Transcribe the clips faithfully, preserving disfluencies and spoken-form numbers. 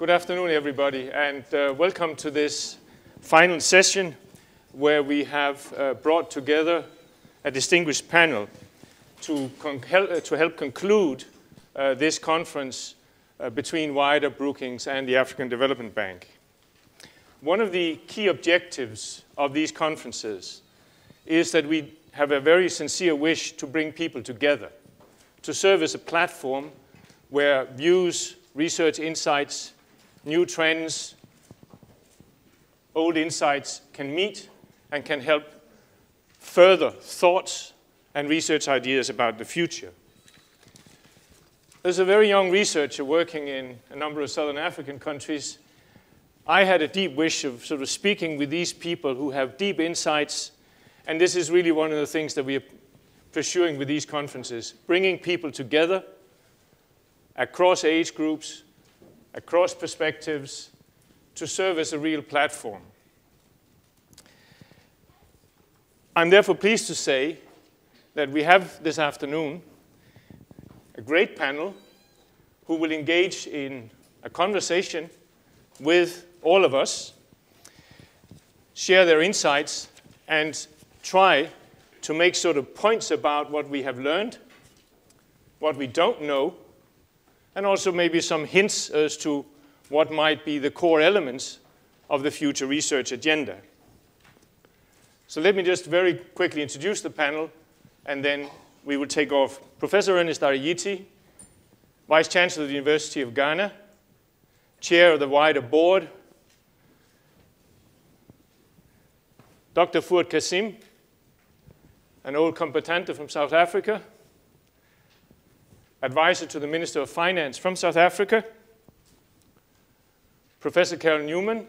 Good afternoon, everybody, and uh, welcome to this final session where we have uh, brought together a distinguished panel to, hel to help conclude uh, this conference uh, between WIDA, Brookings, and the African Development Bank. One of the key objectives of these conferences is that we have a very sincere wish to bring people together, to serve as a platform where views, research insights, new trends, old insights can meet and can help further thoughts and research ideas about the future. As a very young researcher working in a number of Southern African countries, I had a deep wish of sort of speaking with these people who have deep insights, and this is really one of the things that we are pursuing with these conferences, bringing people together across age groups, across perspectives, to serve as a real platform. I'm therefore pleased to say that we have this afternoon a great panel who will engage in a conversation with all of us, share their insights, and try to make sort of points about what we have learned, what we don't know, and also maybe some hints as to what might be the core elements of the future research agenda. So let me just very quickly introduce the panel, and then we will take off. Professor Ernest Aryeetey, Vice Chancellor of the University of Ghana, Chair of the WIDA Board. Doctor Fuad Cassim, an old combatante from South Africa, advisor to the Minister of Finance from South Africa, Professor Carol Newman,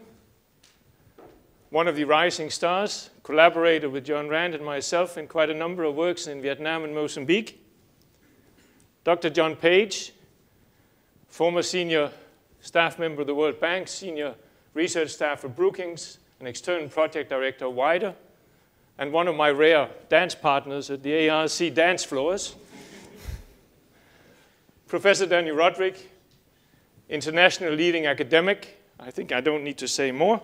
one of the rising stars, collaborator with John Rand and myself in quite a number of works in Vietnam and Mozambique, Doctor John Page, former senior staff member of the World Bank, senior research staff for Brookings, an external project director of WIDA, and one of my rare dance partners at the A R C dance floors, Professor Daniel Rodrik, international leading academic. I think I don't need to say more.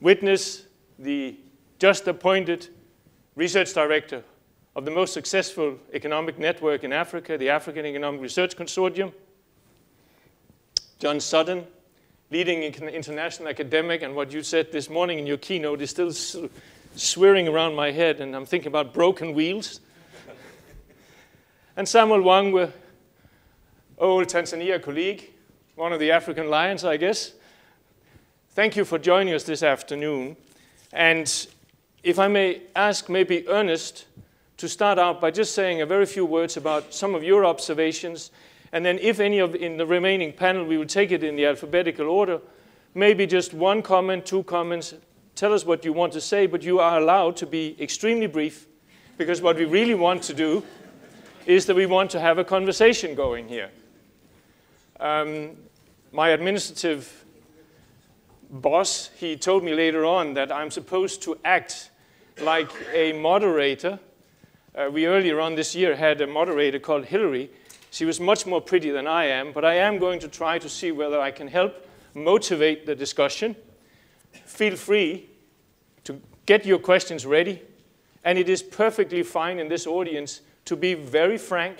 Witness, the just appointed research director of the most successful economic network in Africa, the African Economic Research Consortium. John Sutton, leading international academic, and what you said this morning in your keynote is still swirling around my head, and I'm thinking about broken wheels. And Samuel Wangwe, old Tanzania colleague, one of the African lions, I guess. Thank you for joining us this afternoon. And if I may ask maybe Ernest to start out by just saying a very few words about some of your observations. And then if any of in the remaining panel, we will take it in the alphabetical order. Maybe just one comment, two comments. Tell us what you want to say, but you are allowed to be extremely brief, because what we really want to do is that we want to have a conversation going here. Um, my administrative boss, he told me later on that I'm supposed to act like a moderator. Uh, we earlier on this year had a moderator called Hillary. She was much more pretty than I am, but I am going to try to see whether I can help motivate the discussion. Feel free to get your questions ready, and it is perfectly fine in this audience to be very frank.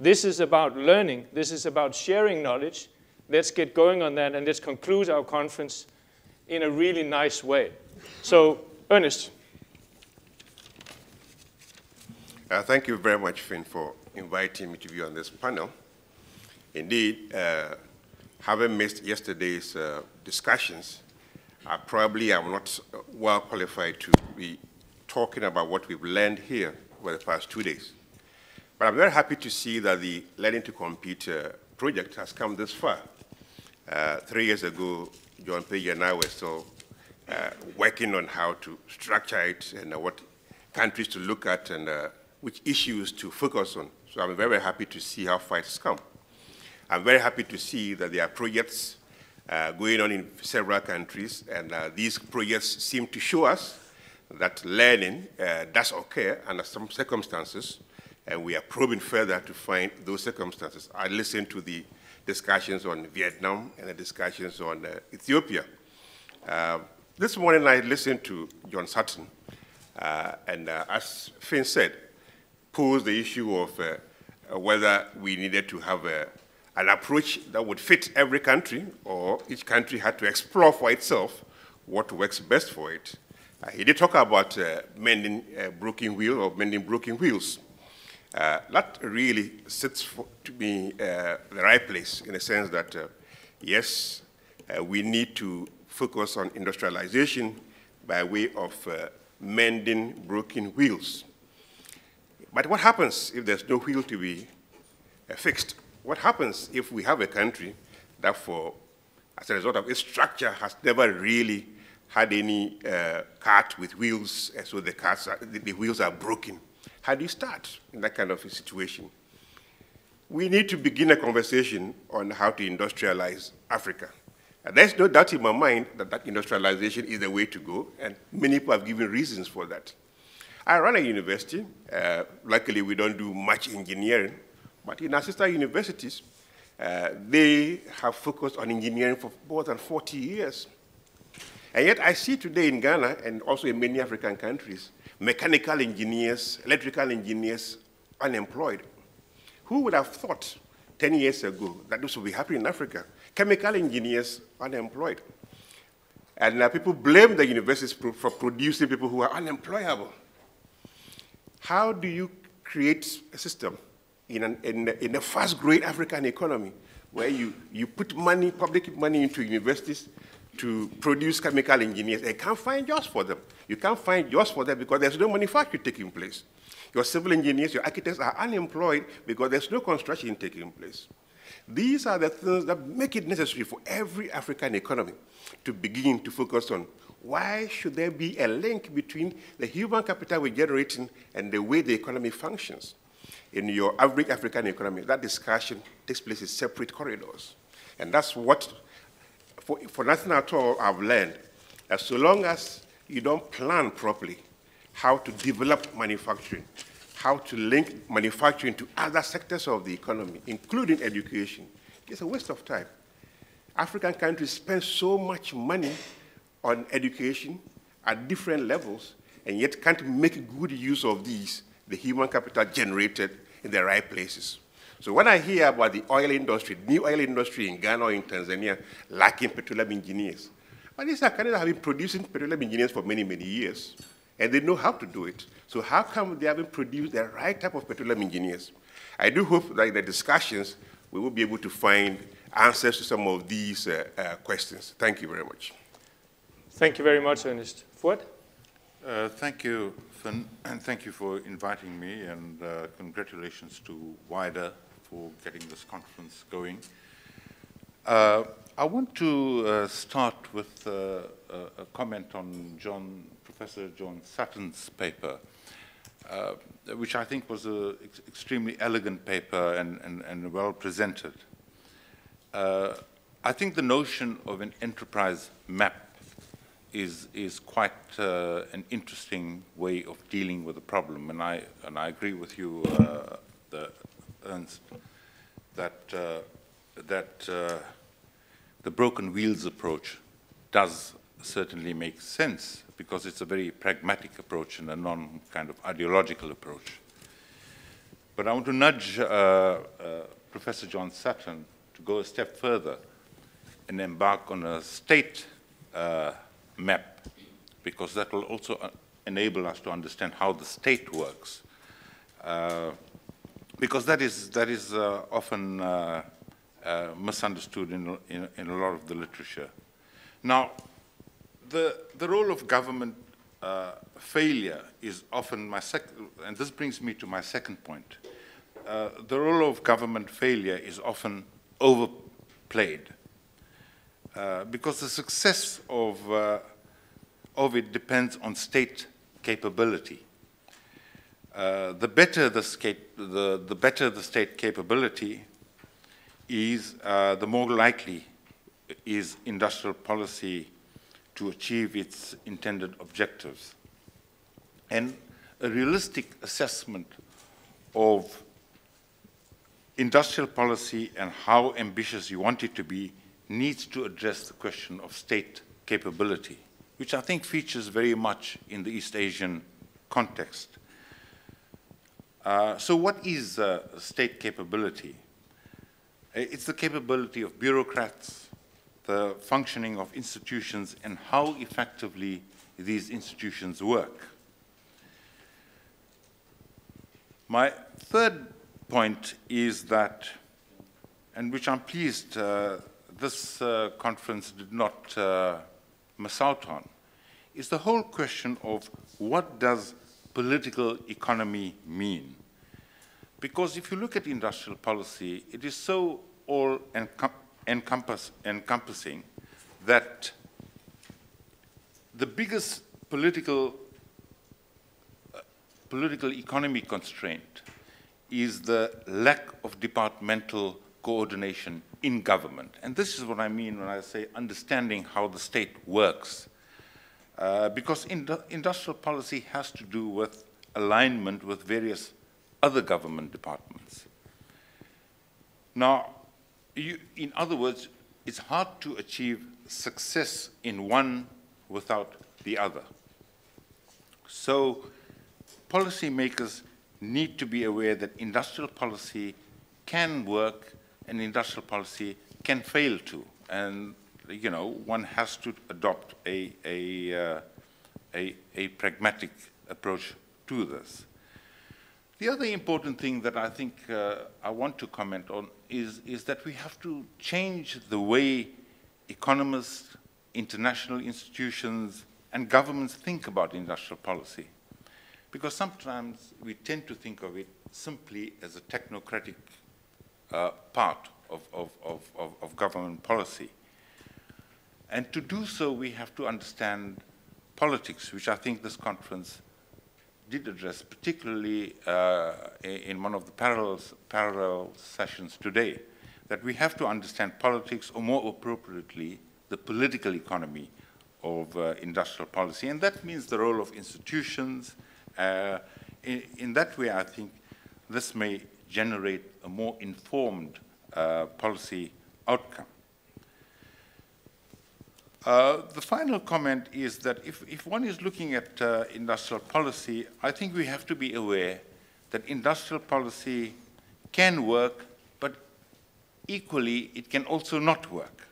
This is about learning. This is about sharing knowledge. Let's get going on that, and let's conclude our conference in a really nice way. So, Ernest. Uh, thank you very much, Finn, for inviting me to be on this panel. Indeed, uh, having missed yesterday's uh, discussions, I probably am not well qualified to be talking about what we've learned here over the past two days. But I'm very happy to see that the Learning to Compete uh, project has come this far. Uh, three years ago, John Page and I were still uh, working on how to structure it and uh, what countries to look at and uh, which issues to focus on. So I'm very, very happy to see how far it's come. I'm very happy to see that there are projects uh, going on in several countries, and uh, these projects seem to show us that learning uh, does occur under some circumstances, and we are probing further to find those circumstances. I listened to the discussions on Vietnam and the discussions on uh, Ethiopia. Uh, this morning I listened to John Sutton, uh, and uh, as Finn said, posed the issue of uh, whether we needed to have a, an approach that would fit every country, or each country had to explore for itself what works best for it. Uh, he did talk about uh, mending uh, broken wheel or mending broken wheels. Uh, that really sits for, to me uh, the right place in the sense that, uh, yes, uh, we need to focus on industrialization by way of uh, mending broken wheels. But what happens if there's no wheel to be uh, fixed? What happens if we have a country that, for, as a result of its structure, has never really had any uh, cart with wheels, and so the, carts are, the, the wheels are broken? How do you start in that kind of a situation? We need to begin a conversation on how to industrialize Africa. And there's no doubt in my mind that that industrialization is the way to go, and many people have given reasons for that. I run a university. Uh, luckily, we don't do much engineering, but in our sister universities, uh, they have focused on engineering for more than forty years. And yet I see today in Ghana, and also in many African countries, mechanical engineers, electrical engineers, unemployed. Who would have thought ten years ago that this would be happening in Africa? Chemical engineers, unemployed. And uh, people blame the universities pro for producing people who are unemployable. How do you create a system in, an, in, in a fast-growing African economy where you, you put money, public money into universities to produce chemical engineers? They can't find jobs for them. You can't find jobs for them because there's no manufacturing taking place. Your civil engineers, your architects are unemployed because there's no construction taking place. These are the things that make it necessary for every African economy to begin to focus on why should there be a link between the human capital we're generating and the way the economy functions. In your average African economy, that discussion takes place in separate corridors. And that's what, for, for nothing at all, I've learned that so long as you don't plan properly how to develop manufacturing, how to link manufacturing to other sectors of the economy, including education, it's a waste of time. African countries spend so much money on education at different levels, and yet can't make good use of these, the human capital generated in the right places. So when I hear about the oil industry, new oil industry in Ghana or in Tanzania, lacking petroleum engineers, but these are countries that have been producing petroleum engineers for many, many years. And they know how to do it. So how come they haven't produced the right type of petroleum engineers? I do hope that in the discussions, we will be able to find answers to some of these uh, uh, questions. Thank you very much. Thank you very much, Ernest. Fuad? Uh, thank you, Finn, and thank you for inviting me, and uh, congratulations to WIDER for getting this conference going. Uh, I want to uh, start with uh, a comment on John Professor John Sutton's paper, uh, which I think was an ex extremely elegant paper and, and, and well presented. Uh, I think the notion of an enterprise map is, is quite uh, an interesting way of dealing with the problem, and I, and I agree with you, uh, the, Ernst, that, uh, that uh, the broken wheels approach does certainly make sense, because it's a very pragmatic approach and a non kind of ideological approach. But I want to nudge uh, uh, Professor John Sutton to go a step further and embark on a state uh, map, because that will also enable us to understand how the state works. Uh, because that is, that is uh, often uh, uh, misunderstood in, in, in a lot of the literature. Now, The, the role of government uh, failure is often my second, and this brings me to my second point. Uh, the role of government failure is often overplayed uh, because the success of, uh, of it depends on state capability. Uh, the, better the, state, the, the better the state capability is, uh, the more likely is industrial policy to achieve its intended objectives. And a realistic assessment of industrial policy and how ambitious you want it to be needs to address the question of state capability, which I think features very much in the East Asian context. Uh, so what is uh, state capability? It's the capability of bureaucrats, the functioning of institutions, and how effectively these institutions work. My third point is that, and which I'm pleased uh, this uh, conference did not uh, miss out on, is the whole question of what does political economy mean? Because if you look at industrial policy, it is so all encompass, encompassing that the biggest political, uh, political economy constraint is the lack of departmental coordination in government. And this is what I mean when I say understanding how the state works. Uh, because in industrial policy has to do with alignment with various other government departments. Now, you, in other words, it's hard to achieve success in one without the other. So policymakers need to be aware that industrial policy can work and industrial policy can fail to. And you know, one has to adopt a, a, uh, a, a pragmatic approach to this. The other important thing that I think uh, I want to comment on is, is that we have to change the way economists, international institutions, and governments think about industrial policy. Because sometimes we tend to think of it simply as a technocratic uh, part of, of, of, of, of government policy. And to do so, we have to understand politics, which I think this conference did address, particularly uh, in one of the parallels, parallel sessions today, that we have to understand politics, or more appropriately, the political economy of uh, industrial policy. And that means the role of institutions. Uh, in, in that way, I think this may generate a more informed uh, policy outcome. Uh, the final comment is that if, if one is looking at uh, industrial policy, I think we have to be aware that industrial policy can work, but equally it can also not work.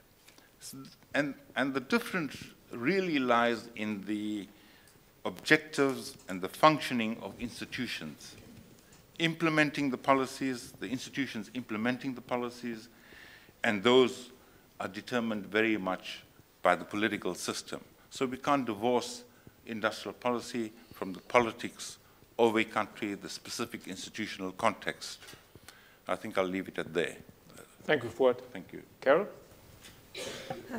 So, and, and the difference really lies in the objectives and the functioning of institutions. Implementing the policies, the institutions implementing the policies, and those are determined very much by the political system. So we can't divorce industrial policy from the politics of a country, the specific institutional context. I think I'll leave it at there. Thank you, Fuad. Thank you. Carol? Uh,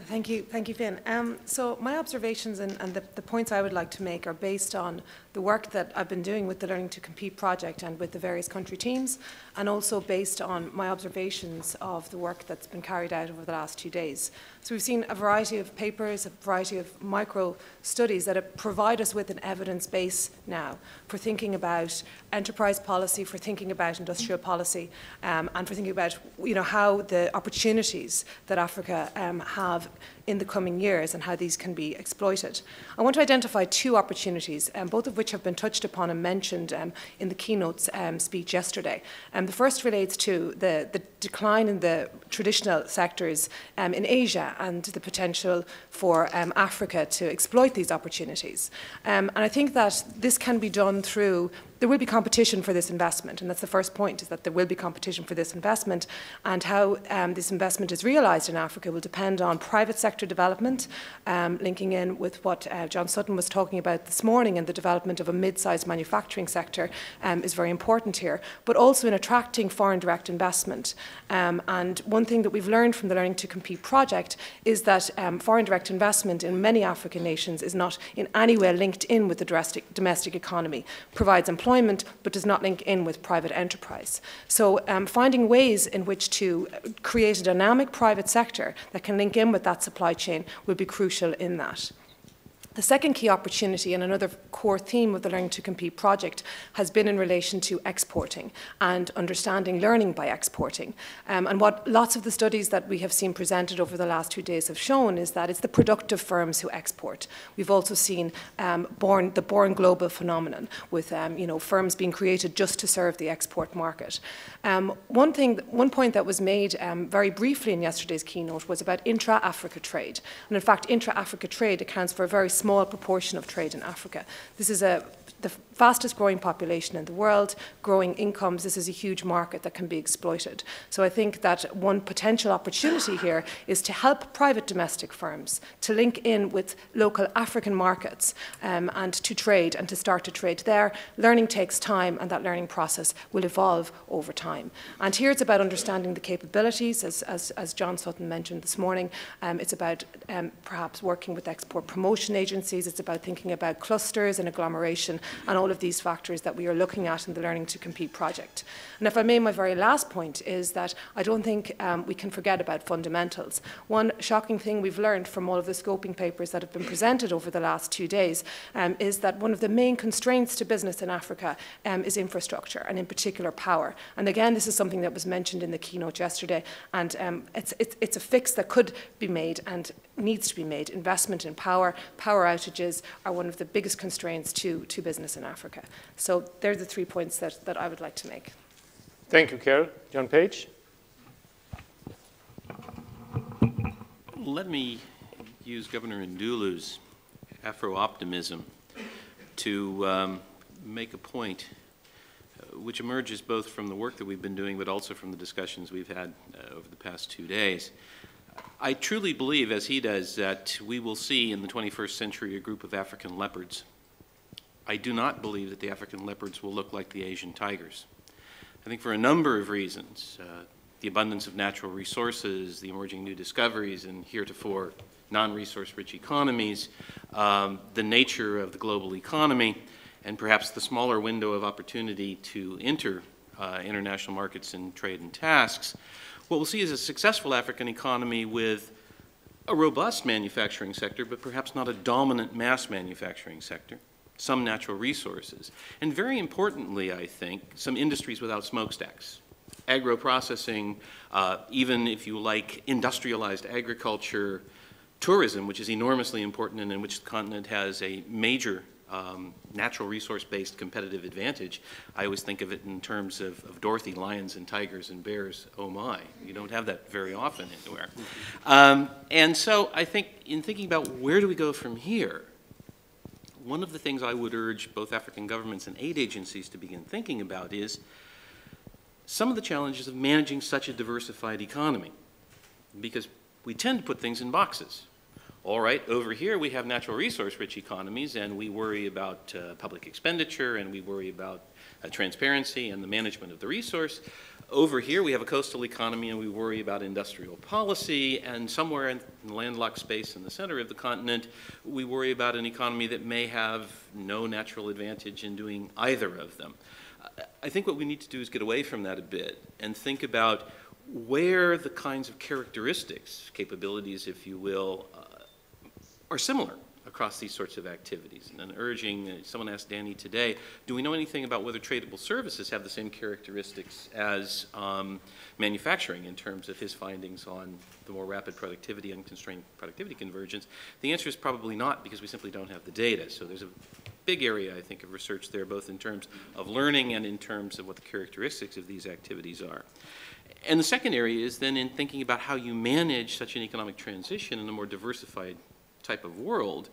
thank you, thank you, Finn. Um, so my observations and, and the, the points I would like to make are based on the work that I've been doing with the Learning to Compete project and with the various country teams, and also based on my observations of the work that's been carried out over the last two days. So we've seen a variety of papers, a variety of micro studies that provide us with an evidence base now for thinking about enterprise policy, for thinking about industrial policy, um, and for thinking about you know, how the opportunities that Africa um, have in the coming years and how these can be exploited. I want to identify two opportunities, um, both of which have been touched upon and mentioned um, in the keynote's um, speech yesterday. Um, the first relates to the, the decline in the traditional sectors um, in Asia and the potential for um, Africa to exploit these opportunities. Um, and I think that this can be done through there will be competition for this investment, and that's the first point, is that there will be competition for this investment, and how um, this investment is realised in Africa will depend on private sector development, um, linking in with what uh, John Sutton was talking about this morning, and the development of a mid-sized manufacturing sector um, is very important here, but also in attracting foreign direct investment. Um, and one thing that we've learned from the Learning to Compete project is that um, foreign direct investment in many African nations is not in any way linked in with the domestic, domestic economy, provides employment but does not link in with private enterprise. So um, finding ways in which to create a dynamic private sector that can link in with that supply chain will be crucial in that. The second key opportunity, and another core theme of the Learning to Compete project, has been in relation to exporting and understanding learning by exporting. Um, and what lots of the studies that we have seen presented over the last two days have shown is that it's the productive firms who export. We've also seen um, born, the born global phenomenon with um, you know, firms being created just to serve the export market. Um, one, thing, one point that was made um, very briefly in yesterday's keynote was about intra-Africa trade. And in fact, intra-Africa trade accounts for a very small proportion of trade in Africa. This is a, the fastest growing population in the world, growing incomes. This is a huge market that can be exploited. So I think that one potential opportunity here is to help private domestic firms to link in with local African markets um, and to trade and to start to trade there. Learning takes time, and that learning process will evolve over time. And here it's about understanding the capabilities, as, as, as John Sutton mentioned this morning. Um, it's about um, perhaps working with export promotion agencies. It's about thinking about clusters and agglomeration and all of these factors that we are looking at in the Learning to Compete project. And if I may, my very last point is that I don't think um, we can forget about fundamentals. One shocking thing we've learned from all of the scoping papers that have been presented over the last two days um, is that one of the main constraints to business in Africa um, is infrastructure, and in particular power. And again, this is something that was mentioned in the keynote yesterday, and um, it's, it's, it's a fix that could be made and needs to be made. Investment in power, power outages are one of the biggest constraints to, to business in Africa. So they're the three points that, that I would like to make. Thank you, Carol. John Page? Let me use Governor Ndulu's Afro-optimism to um, make a point uh, which emerges both from the work that we've been doing but also from the discussions we've had uh, over the past two days. I truly believe, as he does, that we will see in the twenty-first century a group of African leopards. I do not believe that the African leopards will look like the Asian tigers. I think for a number of reasons, uh, the abundance of natural resources, the emerging new discoveries in heretofore non-resource rich economies, um, the nature of the global economy, and perhaps the smaller window of opportunity to enter uh, international markets in trade and tasks. What we'll see is a successful African economy with a robust manufacturing sector, but perhaps not a dominant mass manufacturing sector, some natural resources, and very importantly, I think, some industries without smokestacks. Agro-processing, uh, even if you like industrialized agriculture, tourism, which is enormously important and in which the continent has a major Um, natural resource-based competitive advantage. I always think of it in terms of, of Dorothy, lions and tigers and bears, oh my. You don't have that very often anywhere. Um, and so I think in thinking about where do we go from here, one of the things I would urge both African governments and aid agencies to begin thinking about is some of the challenges of managing such a diversified economy, because we tend to put things in boxes. All right, over here we have natural resource-rich economies, and we worry about uh, public expenditure, and we worry about uh, transparency and the management of the resource. Over here we have a coastal economy, and we worry about industrial policy, and somewhere in the landlocked space in the center of the continent, we worry about an economy that may have no natural advantage in doing either of them. I think what we need to do is get away from that a bit and think about where the kinds of characteristics, capabilities, if you will, uh, are similar across these sorts of activities. And then urging, someone asked Danny today, do we know anything about whether tradable services have the same characteristics as um, manufacturing in terms of his findings on the more rapid productivity, unconstrained productivity convergence? The answer is probably not, because we simply don't have the data. So there's a big area, I think, of research there, both in terms of learning and in terms of what the characteristics of these activities are. And the second area is then in thinking about how you manage such an economic transition in a more diversified type of world,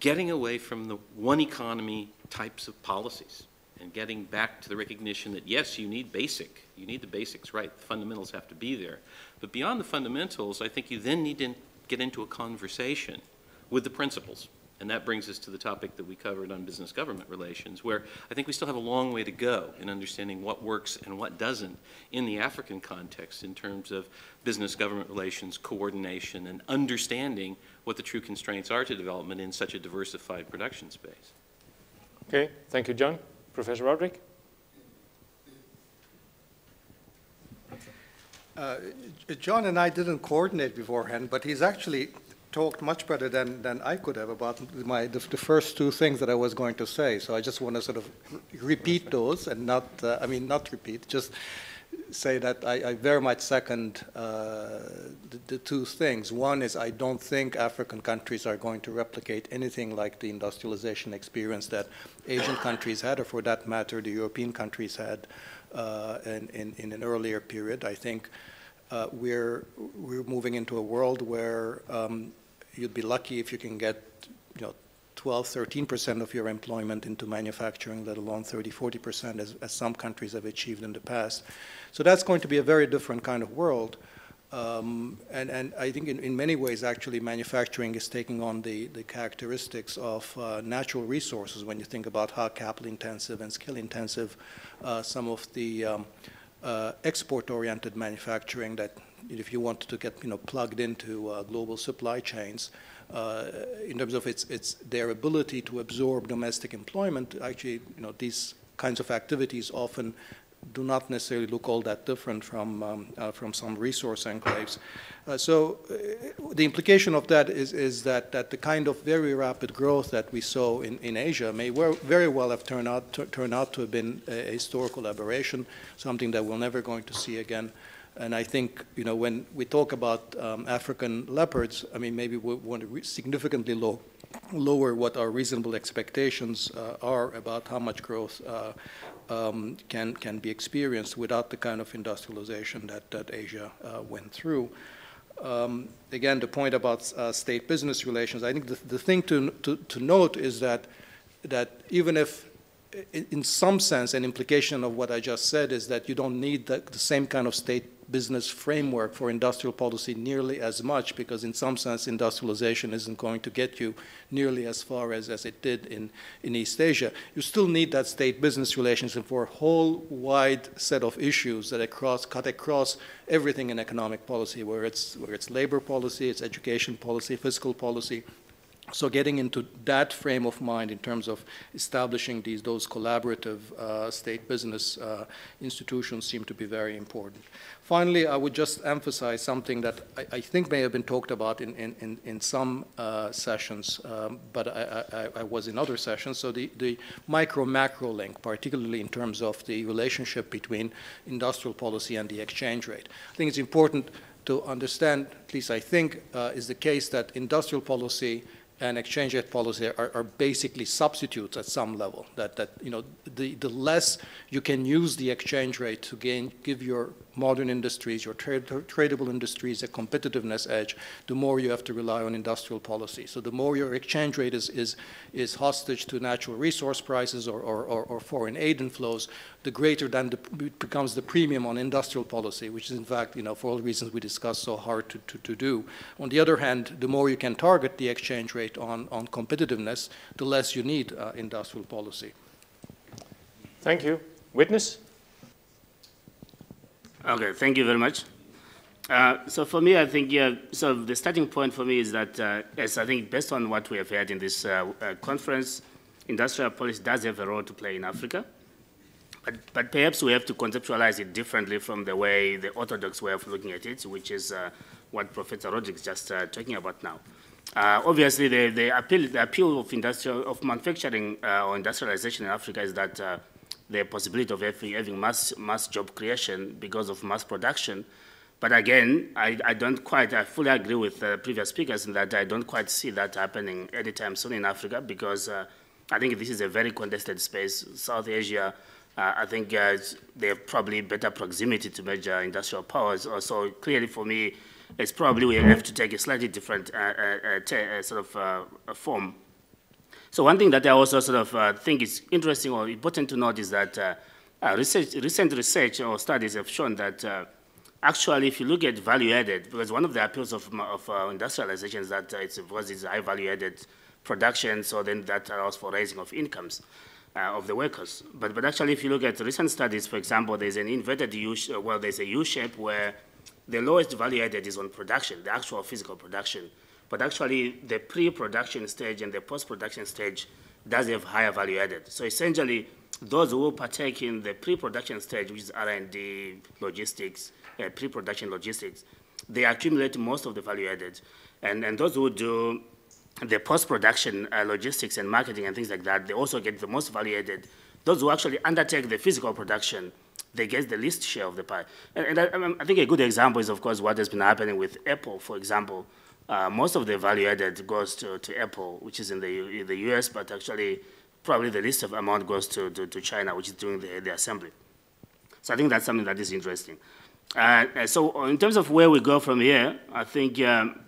getting away from the one economy types of policies and getting back to the recognition that yes, you need basic, you need the basics, right? The fundamentals have to be there. But beyond the fundamentals, I think you then need to get into a conversation with the principles. And that brings us to the topic that we covered on business-government relations, where I think we still have a long way to go in understanding what works and what doesn't in the African context in terms of business-government relations, coordination, and understanding what the true constraints are to development in such a diversified production space. Okay, thank you, John. Professor Rodrik? Uh, John and I didn't coordinate beforehand, but he's actually talked much better than, than I could have about my, the, the first two things that I was going to say. So I just want to sort of repeat those and not, uh, I mean, not repeat, just say that I, I very much second uh, the, the two things. One is I don't think African countries are going to replicate anything like the industrialization experience that Asian countries had, or for that matter, the European countries had uh, in, in, in an earlier period. I think uh, we're, we're moving into a world where um, you'd be lucky if you can get, you know, twelve, thirteen percent of your employment into manufacturing, let alone thirty, forty percent, as, as some countries have achieved in the past. So that's going to be a very different kind of world. Um, and, and I think in, in many ways, actually, manufacturing is taking on the, the characteristics of uh, natural resources when you think about how capital-intensive and skill-intensive uh, some of the um, uh, export-oriented manufacturing that, if you want to get, you know, plugged into uh, global supply chains, Uh, in terms of its, its, their ability to absorb domestic employment, actually, you know, these kinds of activities often do not necessarily look all that different from, um, uh, from some resource enclaves. Uh, so uh, the implication of that is, is that, that the kind of very rapid growth that we saw in, in Asia may very well have turned out to, turned out to have been a, a historical aberration, something that we're never going to see again. And I think, you know, when we talk about um, African leopards, I mean, maybe we want to significantly low, lower what our reasonable expectations uh, are about how much growth uh, um, can, can be experienced without the kind of industrialization that, that Asia uh, went through. Um, again, the point about uh, state-business relations, I think the, the thing to, to, to note is that, that even if in some sense, an implication of what I just said is that you don't need the, the same kind of state business framework for industrial policy nearly as much, because in some sense, industrialization isn't going to get you nearly as far as, as it did in, in East Asia. You still need that state business relationship for a whole wide set of issues that across, cut across everything in economic policy, where it's, where it's labor policy, it's education policy, fiscal policy. So getting into that frame of mind in terms of establishing these, those collaborative uh, state business uh, institutions seem to be very important. Finally, I would just emphasize something that I, I think may have been talked about in, in, in some uh, sessions, um, but I, I, I was in other sessions. So the, the micro-macro link, particularly in terms of the relationship between industrial policy and the exchange rate. I think it's important to understand, at least I think, uh, is the case that industrial policy and exchange rate policy are, are basically substitutes at some level. That, that you know, the, the less you can use the exchange rate to gain, give your modern industries, your tra tra tradable industries a competitiveness edge, the more you have to rely on industrial policy. So the more your exchange rate is, is, is hostage to natural resource prices or, or, or, or foreign aid inflows, the greater than the, becomes the premium on industrial policy, which is in fact, you know, for all the reasons we discussed, so hard to, to, to do. On the other hand, the more you can target the exchange rate on, on competitiveness, the less you need uh, industrial policy. Thank you. Witness? Okay, thank you very much. Uh, so for me, I think, yeah, so the starting point for me is that, uh, yes, I think based on what we have heard in this uh, uh, conference, industrial policy does have a role to play in Africa, but, but perhaps we have to conceptualize it differently from the way the orthodox way of looking at it, which is uh, what Professor Rodrik is just uh, talking about now. Uh, obviously, the, the, appeal, the appeal of industrial, of manufacturing uh, or industrialization in Africa is that uh, the possibility of having mass, mass job creation because of mass production. But again, I, I don't quite, I fully agree with the previous speakers in that I don't quite see that happening anytime soon in Africa, because uh, I think this is a very contested space. South Asia, uh, I think uh, they have probably better proximity to major industrial powers. So clearly for me, it's probably we have to take a slightly different uh, uh, t uh, sort of uh, form. So one thing that I also sort of uh, think is interesting or important to note is that uh, uh, research, recent research or studies have shown that uh, actually if you look at value added, because one of the appeals of, of uh, industrialization is that uh, it's, it's high value added production, so then that allows for raising of incomes uh, of the workers. But, but actually if you look at recent studies, for example, there's an inverted U, well there's a U-shape where the lowest value added is on production, the actual physical production. But actually, the pre-production stage and the post-production stage does have higher value added. So essentially, those who partake in the pre-production stage, which is R and D, logistics, uh, pre-production logistics, they accumulate most of the value added. and, and those who do the post-production uh, logistics and marketing and things like that, they also get the most value added. Those who actually undertake the physical production, they get the least share of the pie. And, and I, I think a good example is, of course, what has been happening with Apple, for example. Uh, most of the value added goes to, to Apple, which is in the, in the U S, but actually probably the least of amount goes to, to, to China, which is doing the, the assembly. So I think that's something that is interesting. Uh, so in terms of where we go from here, I think, um,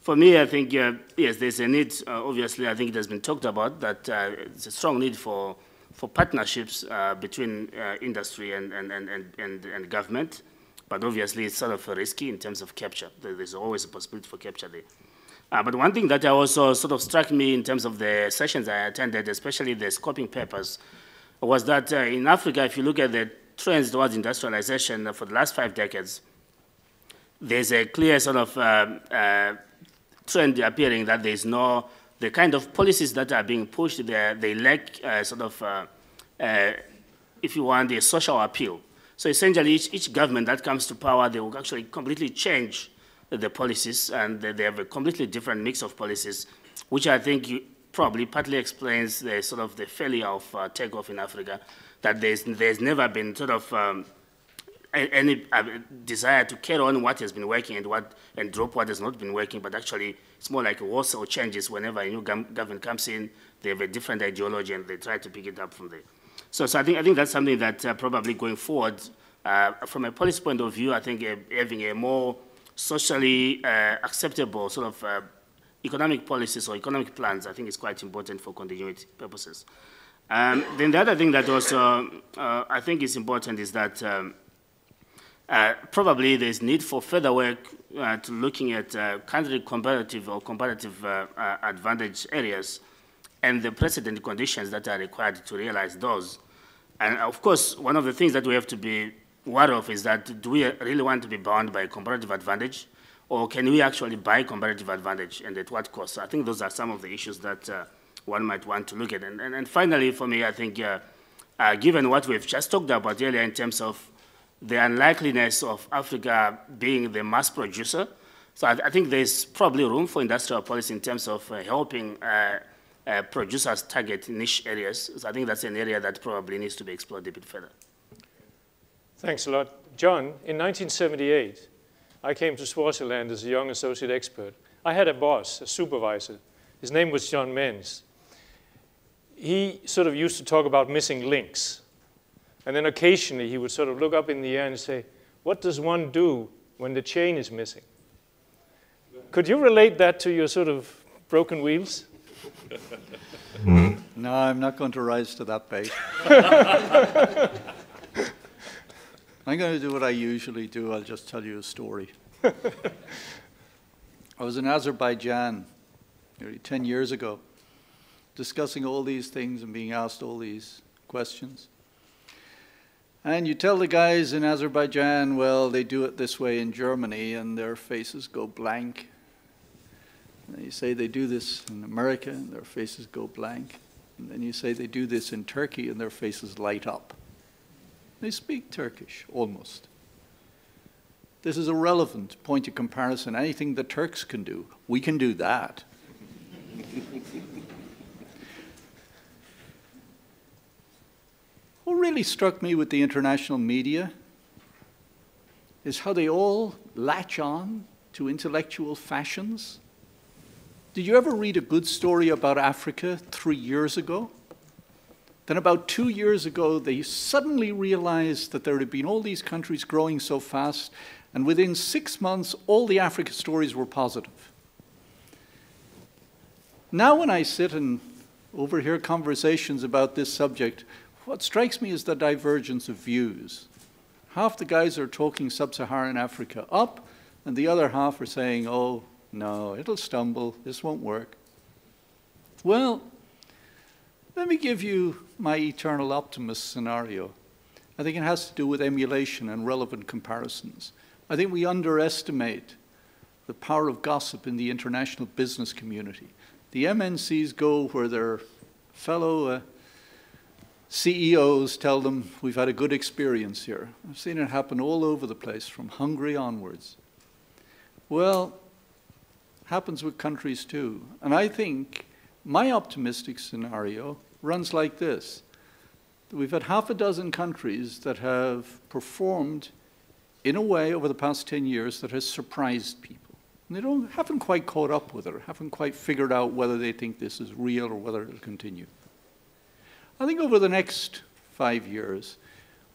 for me, I think, uh, yes, there's a need, uh, obviously, I think it has been talked about, that uh, it's a strong need for, for partnerships uh, between uh, industry and, and, and, and, and government. But obviously, it's sort of risky in terms of capture. There's always a possibility for capture there. Uh, but one thing that I also sort of struck me in terms of the sessions I attended, especially the scoping papers, was that uh, in Africa, if you look at the trends towards industrialization for the last five decades, there's a clear sort of uh, uh, trend appearing that there's no, the kind of policies that are being pushed there, they lack uh, sort of, uh, uh, if you want, a social appeal. So essentially, each, each government that comes to power, they will actually completely change the policies, and they have a completely different mix of policies, which I think you probably partly explains the sort of the failure of uh, takeoff in Africa, that there's, there's never been sort of um, any uh, desire to carry on what has been working and, what, and drop what has not been working, but actually it's more like wholesale changes. Whenever a new government comes in, they have a different ideology and they try to pick it up from there. So, so I think I think that's something that uh, probably going forward, uh, from a policy point of view, I think uh, having a more socially uh, acceptable sort of uh, economic policies or economic plans, I think is quite important for continuity purposes. Um, then the other thing that also uh, I think is important is that um, uh, probably there's need for further work uh, to looking at uh, country comparative or comparative uh, uh, advantage areas and the precedent conditions that are required to realize those. And of course, one of the things that we have to be aware of is that do we really want to be bound by comparative advantage, or can we actually buy comparative advantage, and at what cost? So I think those are some of the issues that uh, one might want to look at. And, and, and finally, for me, I think, uh, uh, given what we've just talked about earlier in terms of the unlikeliness of Africa being the mass producer, so I, I think there's probably room for industrial policy in terms of uh, helping uh, Uh, producers target niche areas. So I think that's an area that probably needs to be explored a bit further. Thanks a lot. John, in nineteen seventy-eight, I came to Swaziland as a young associate expert. I had a boss, a supervisor. His name was John Menz. He sort of used to talk about missing links. And then occasionally he would sort of look up in the air and say, what does one do when the chain is missing? Could you relate that to your sort of broken wheels? No, I'm not going to rise to that bait. I'm going to do what I usually do. I'll just tell you a story. I was in Azerbaijan nearly ten years ago, discussing all these things and being asked all these questions. And you tell the guys in Azerbaijan, well, they do it this way in Germany, and their faces go blank. You say they do this in America, and their faces go blank. And then you say they do this in Turkey, and their faces light up. They speak Turkish, almost. This is a relevant point of comparison. Anything the Turks can do, we can do that. What really struck me with the international media is how they all latch on to intellectual fashions. Did you ever read a good story about Africa three years ago? Then about two years ago, they suddenly realized that there had been all these countries growing so fast, and within six months, all the Africa stories were positive. Now when I sit and overhear conversations about this subject, what strikes me is the divergence of views. Half the guys are talking sub-Saharan Africa up, and the other half are saying, oh, no, it'll stumble, this won't work. Well, let me give you my eternal optimist scenario. I think it has to do with emulation and relevant comparisons. I think we underestimate the power of gossip in the international business community. The M N Cs go where their fellow uh, C E Os tell them, we've had a good experience here. I've seen it happen all over the place, from Hungary onwards. Well, happens with countries too. And I think my optimistic scenario runs like this. We've had half a dozen countries that have performed in a way over the past ten years that has surprised people. And they don't, haven't quite caught up with it, or haven't quite figured out whether they think this is real or whether it'll continue. I think over the next five years,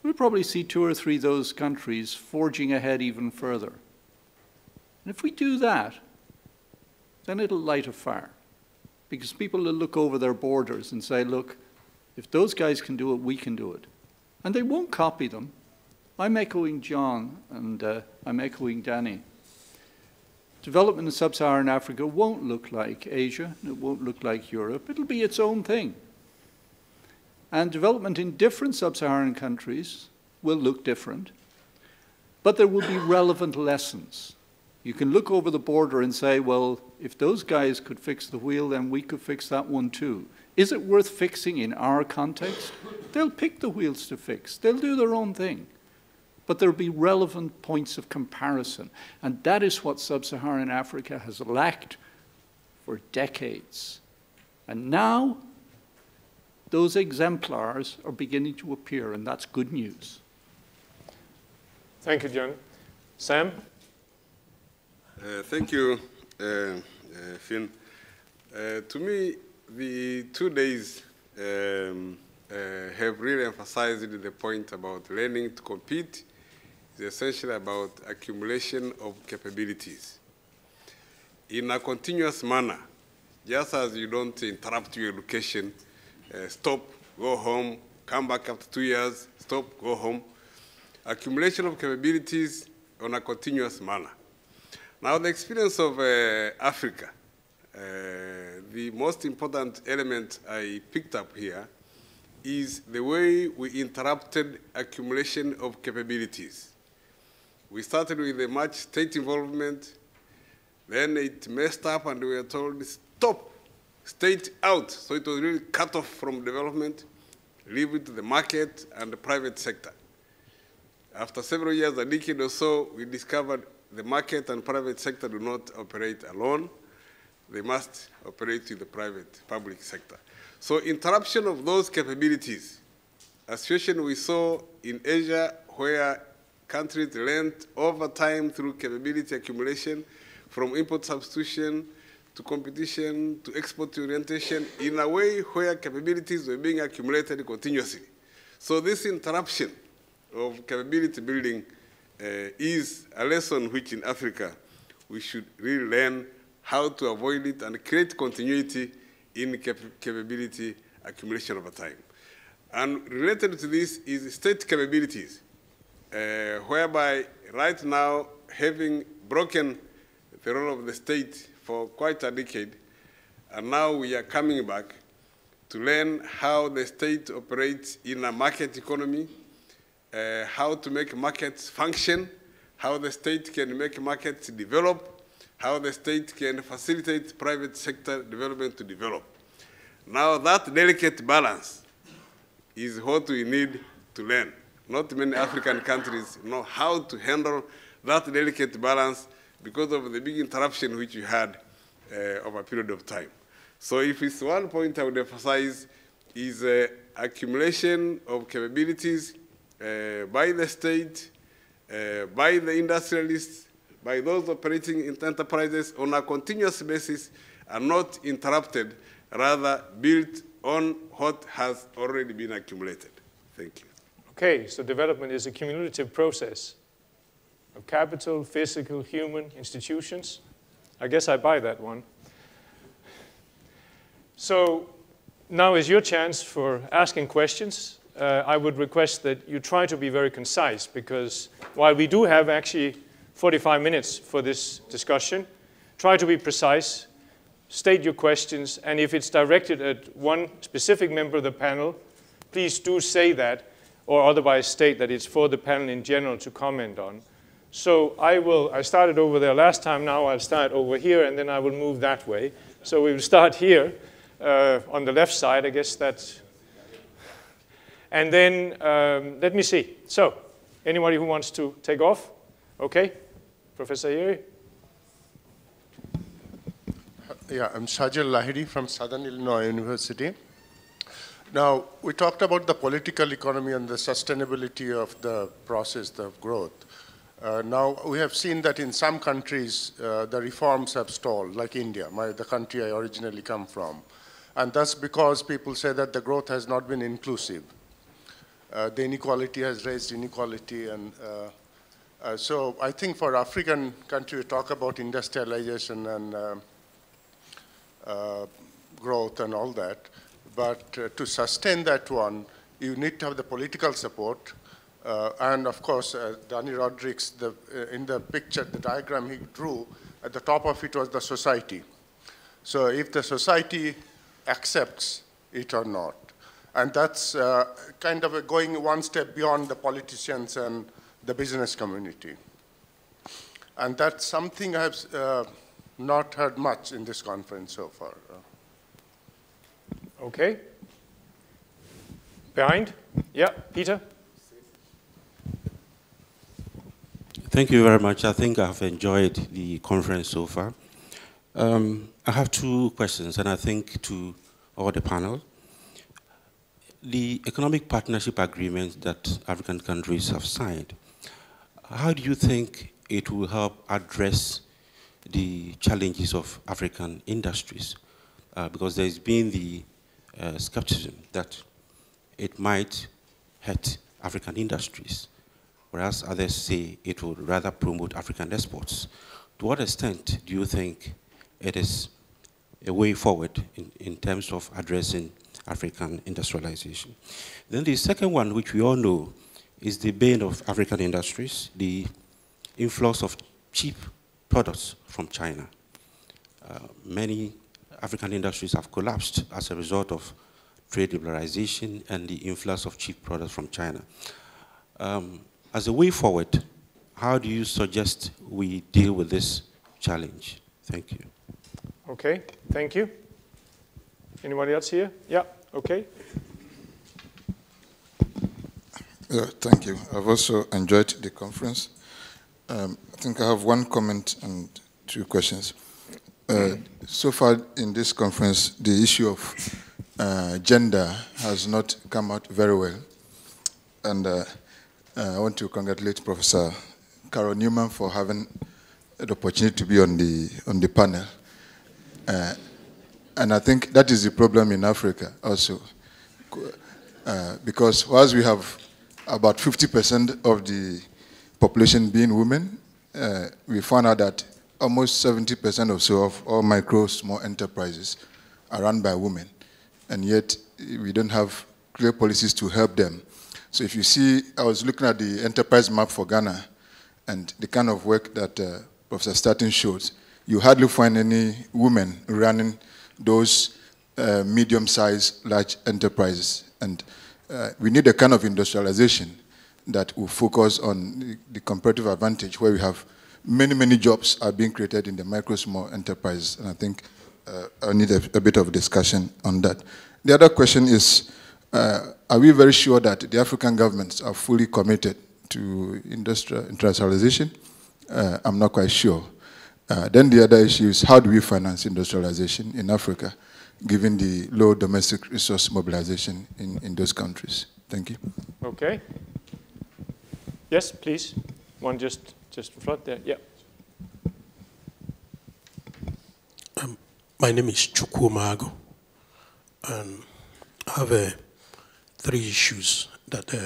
we'll probably see two or three of those countries forging ahead even further. And if we do that, then it'll light a fire, because people will look over their borders and say, look, if those guys can do it, we can do it. And they won't copy them. I'm echoing John, and uh, I'm echoing Danny. Development in sub-Saharan Africa won't look like Asia, and it won't look like Europe. It'll be its own thing. And development in different sub-Saharan countries will look different, but there will be relevant lessons. You can look over the border and say, well, if those guys could fix the wheel, then we could fix that one too. Is it worth fixing in our context? They'll pick the wheels to fix. They'll do their own thing. But there'll be relevant points of comparison. And that is what sub-Saharan Africa has lacked for decades. And now, those exemplars are beginning to appear, and that's good news. Thank you, John. Sam? Uh, thank you, uh, uh, Finn. Uh, to me, the two days um, uh, have really emphasized the point about learning to compete. It's essentially about accumulation of capabilities in a continuous manner, just as you don't interrupt your education. Uh, stop, go home, come back after two years, stop, go home. Accumulation of capabilities on a continuous manner. Now, the experience of uh, Africa, uh, the most important element I picked up here is the way we interrupted accumulation of capabilities. We started with a much state involvement, then it messed up and we were told, stop. State out, so it was really cut off from development, leave it to the market and the private sector. After several years, a decade or so, we discovered the market and private sector do not operate alone. They must operate with the private, public sector. So interruption of those capabilities, a situation we saw in Asia where countries learned over time through capability accumulation from import substitution, to competition, to export orientation, in a way where capabilities were being accumulated continuously. So this interruption of capability building uh, is a lesson which in Africa we should really learn how to avoid it and create continuity in cap capability accumulation over time. And related to this is state capabilities, uh, whereby right now having broken the role of the state for quite a decade, and now we are coming back to learn how the state operates in a market economy, uh, how to make markets function, how the state can make markets develop, how the state can facilitate private sector development to develop. Now that delicate balance is what we need to learn. Not many African countries know how to handle that delicate balance because of the big interruption which we had uh, over a period of time. So if it's one point I would emphasize is uh, accumulation of capabilities uh, by the state, uh, by the industrialists, by those operating in enterprises on a continuous basis are not interrupted, rather built on what has already been accumulated. Thank you. Okay, so development is a cumulative process. Of capital, physical, human, institutions. I guess I buy that one. So now is your chance for asking questions. Uh, I would request that you try to be very concise, because while we do have actually forty-five minutes for this discussion, try to be precise, state your questions, and if it's directed at one specific member of the panel, please do say that, or otherwise state that it's for the panel in general to comment on. So I will, I started over there last time, now I'll start over here, and then I will move that way. So we will start here, uh, on the left side, I guess that's, and then um, let me see. So, anybody who wants to take off? Okay, Professor Lahiri. Yeah, I'm Sajal Lahiri from Southern Illinois University. Now, we talked about the political economy and the sustainability of the process of growth. Uh, now, we have seen that in some countries, uh, the reforms have stalled, like India, my, the country I originally come from. And that's because people say that the growth has not been inclusive. Uh, the inequality has raised inequality. And uh, uh, so I think for African countries, we talk about industrialization and uh, uh, growth and all that. But uh, to sustain that one, you need to have the political support. Uh, and of course, uh, Daniel Rodrik's, the, uh, in the picture, the diagram he drew, at the top of it was the society. So if the society accepts it or not. And that's uh, kind of a going one step beyond the politicians and the business community. And that's something I've uh, not heard much in this conference so far. Okay. Behind? Yeah, Peter. Thank you very much. I think I've enjoyed the conference so far. Um, I have two questions, and I think to all the panel. The economic partnership agreements that African countries have signed, how do you think it will help address the challenges of African industries? Uh, because there's been the Uh, skepticism that it might hurt African industries, whereas others say it would rather promote African exports. To what extent do you think it is a way forward in, in terms of addressing African industrialization? Then the second one, which we all know, is the bane of African industries, the influx of cheap products from China. Uh, many African industries have collapsed as a result of trade liberalization and the influx of cheap products from China. Um, as a way forward, how do you suggest we deal with this challenge? Thank you. Okay, thank you. Anybody else here? Yeah, okay. Uh, thank you. I've also enjoyed the conference. Um, I think I have one comment and two questions. Uh, so far in this conference, the issue of uh, gender has not come out very well. And uh, uh, I want to congratulate Professor Carol Newman for having the opportunity to be on the, on the panel. Uh, and I think that is the problem in Africa also. Uh, because whilst we have about fifty percent of the population being women, uh, we found out that almost seventy percent or so of all micro, small enterprises are run by women, and yet we don't have clear policies to help them. So if you see, I was looking at the enterprise map for Ghana, and the kind of work that uh, Professor Sutton showed, you hardly find any women running those uh, medium-sized, large enterprises. And uh, we need a kind of industrialization that will focus on the comparative advantage where we have many, many jobs are being created in the micro, small enterprises, and I think uh, I need a, a bit of discussion on that. The other question is, uh, are we very sure that the African governments are fully committed to industrial internationalization? Uh, I'm not quite sure. Uh, then the other issue is, how do we finance industrialization in Africa, given the low domestic resource mobilization in, in those countries? Thank you. Okay. Yes, please. One just... Just flood there, yeah. Um, my name is Chukwumago, and I have uh, three issues that uh,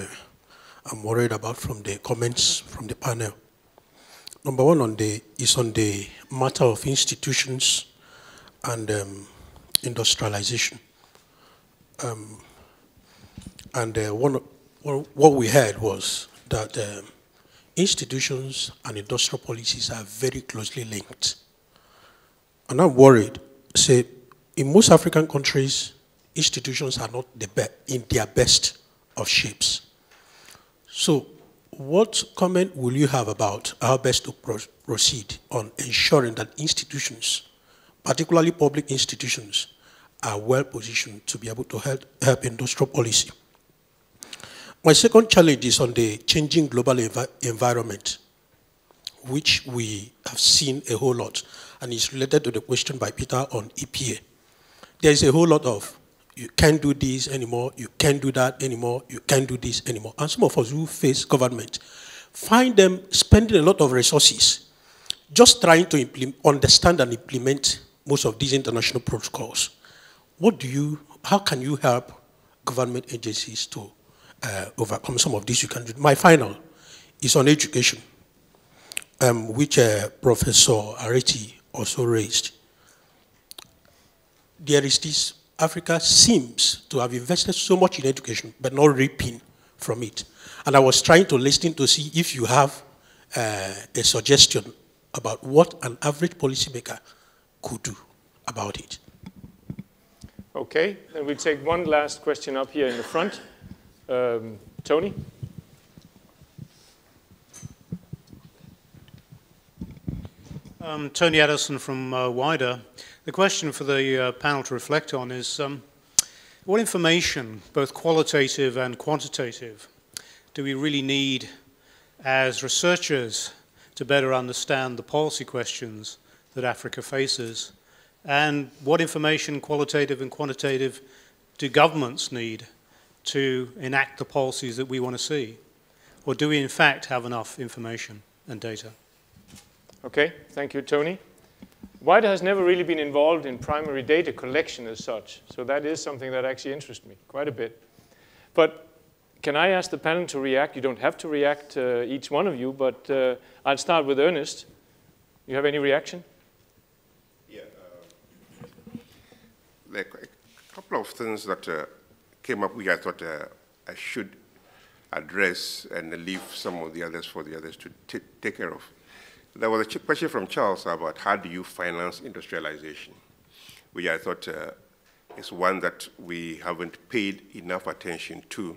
I'm worried about from the comments from the panel. Number one on the, is on the matter of institutions and um, industrialization. Um, and uh, one, what we heard was that um, institutions and industrial policies are very closely linked. And I'm worried, say, in most African countries, institutions are not the be- in their best of shapes. So what comment will you have about how best to pro- proceed on ensuring that institutions, particularly public institutions, are well positioned to be able to help, help industrial policy? My second challenge is on the changing global env environment. which we have seen a whole lot, and it's related to the question by Peter on E P A. There's a whole lot of, you can't do this anymore, you can't do that anymore, you can't do this anymore. And some of us who face government find them spending a lot of resources just trying to understand and implement most of these international protocols. What do you, how can you help government agencies to uh, overcome some of these you can do? My final is on education, um, which uh, Professor Aryeetey also raised. There is this, Africa seems to have invested so much in education, but not reaping from it. And I was trying to listen to see if you have uh, a suggestion about what an average policymaker could do about it. Okay, then we'll take one last question up here in the front. Um, Tony? Um, Tony Addison from uh, WIDER. The question for the uh, panel to reflect on is, um, what information, both qualitative and quantitative, do we really need as researchers to better understand the policy questions that Africa faces? And what information, qualitative and quantitative, do governments need to enact the policies that we want to see? Or do we, in fact, have enough information and data? Okay, thank you, Tony. WIDER has never really been involved in primary data collection as such, so that is something that actually interests me quite a bit. But can I ask the panel to react? You don't have to react, uh, each one of you, but uh, I'll start with Ernest. You have any reaction? Yeah, uh, there are a couple of things that uh, came up which I thought uh, I should address and leave some of the others for the others to take care of. There was a question from Charles about how do you finance industrialization, which I thought uh, is one that we haven't paid enough attention to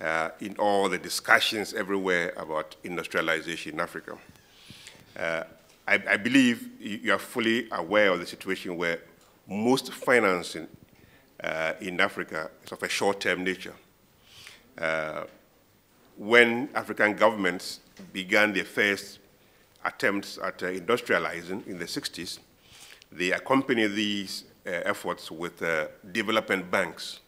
uh, in all the discussions everywhere about industrialization in Africa. Uh, I, I believe you are fully aware of the situation where most financing uh, in Africa is of a short-term nature. Uh, when African governments began their first attempts at uh, industrializing in the sixties, they accompanied these uh, efforts with uh, development banks.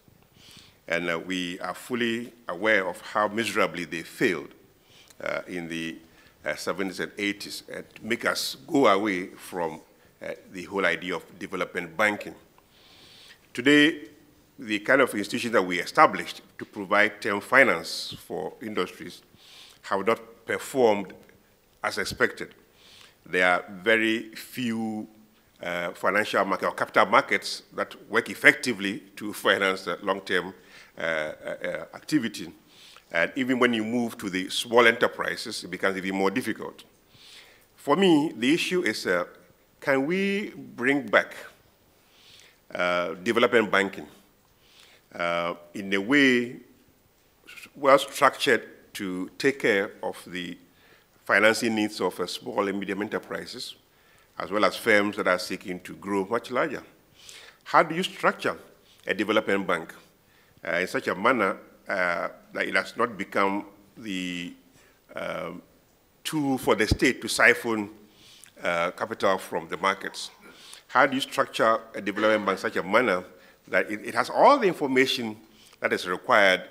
And uh, we are fully aware of how miserably they failed uh, in the uh, seventies and eighties and make us go away from uh, the whole idea of development banking. Today, the kind of institution that we established to provide term finance for industries have not performed as expected. There are very few uh, financial market or capital markets that work effectively to finance uh, long-term uh, uh, activity. And even when you move to the small enterprises, it becomes even more difficult. For me, the issue is, uh, can we bring back uh, development banking uh, in a way well-structured to take care of the financing needs of uh, small and medium enterprises, as well as firms that are seeking to grow much larger. How do you structure a development bank uh, in such a manner uh, that it has not become the uh, tool for the state to siphon uh, capital from the markets? How do you structure a development bank in such a manner that it, it has all the information that is required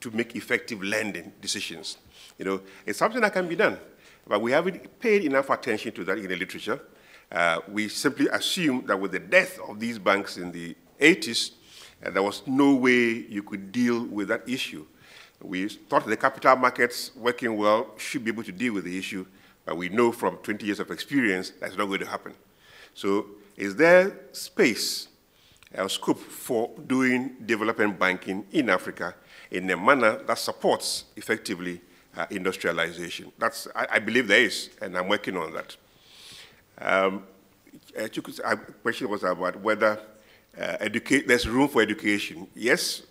to make effective lending decisions? You know, it's something that can be done. But we haven't paid enough attention to that in the literature. Uh, we simply assume that with the death of these banks in the eighties, uh, there was no way you could deal with that issue. We thought the capital markets working well should be able to deal with the issue, but we know from twenty years of experience that's not going to happen. So is there space or scope for doing development banking in Africa in a manner that supports effectively Uh, industrialization? That's, I, I believe there is, and I'm working on that. Um, a question was about whether uh, educate, there's room for education. Yes,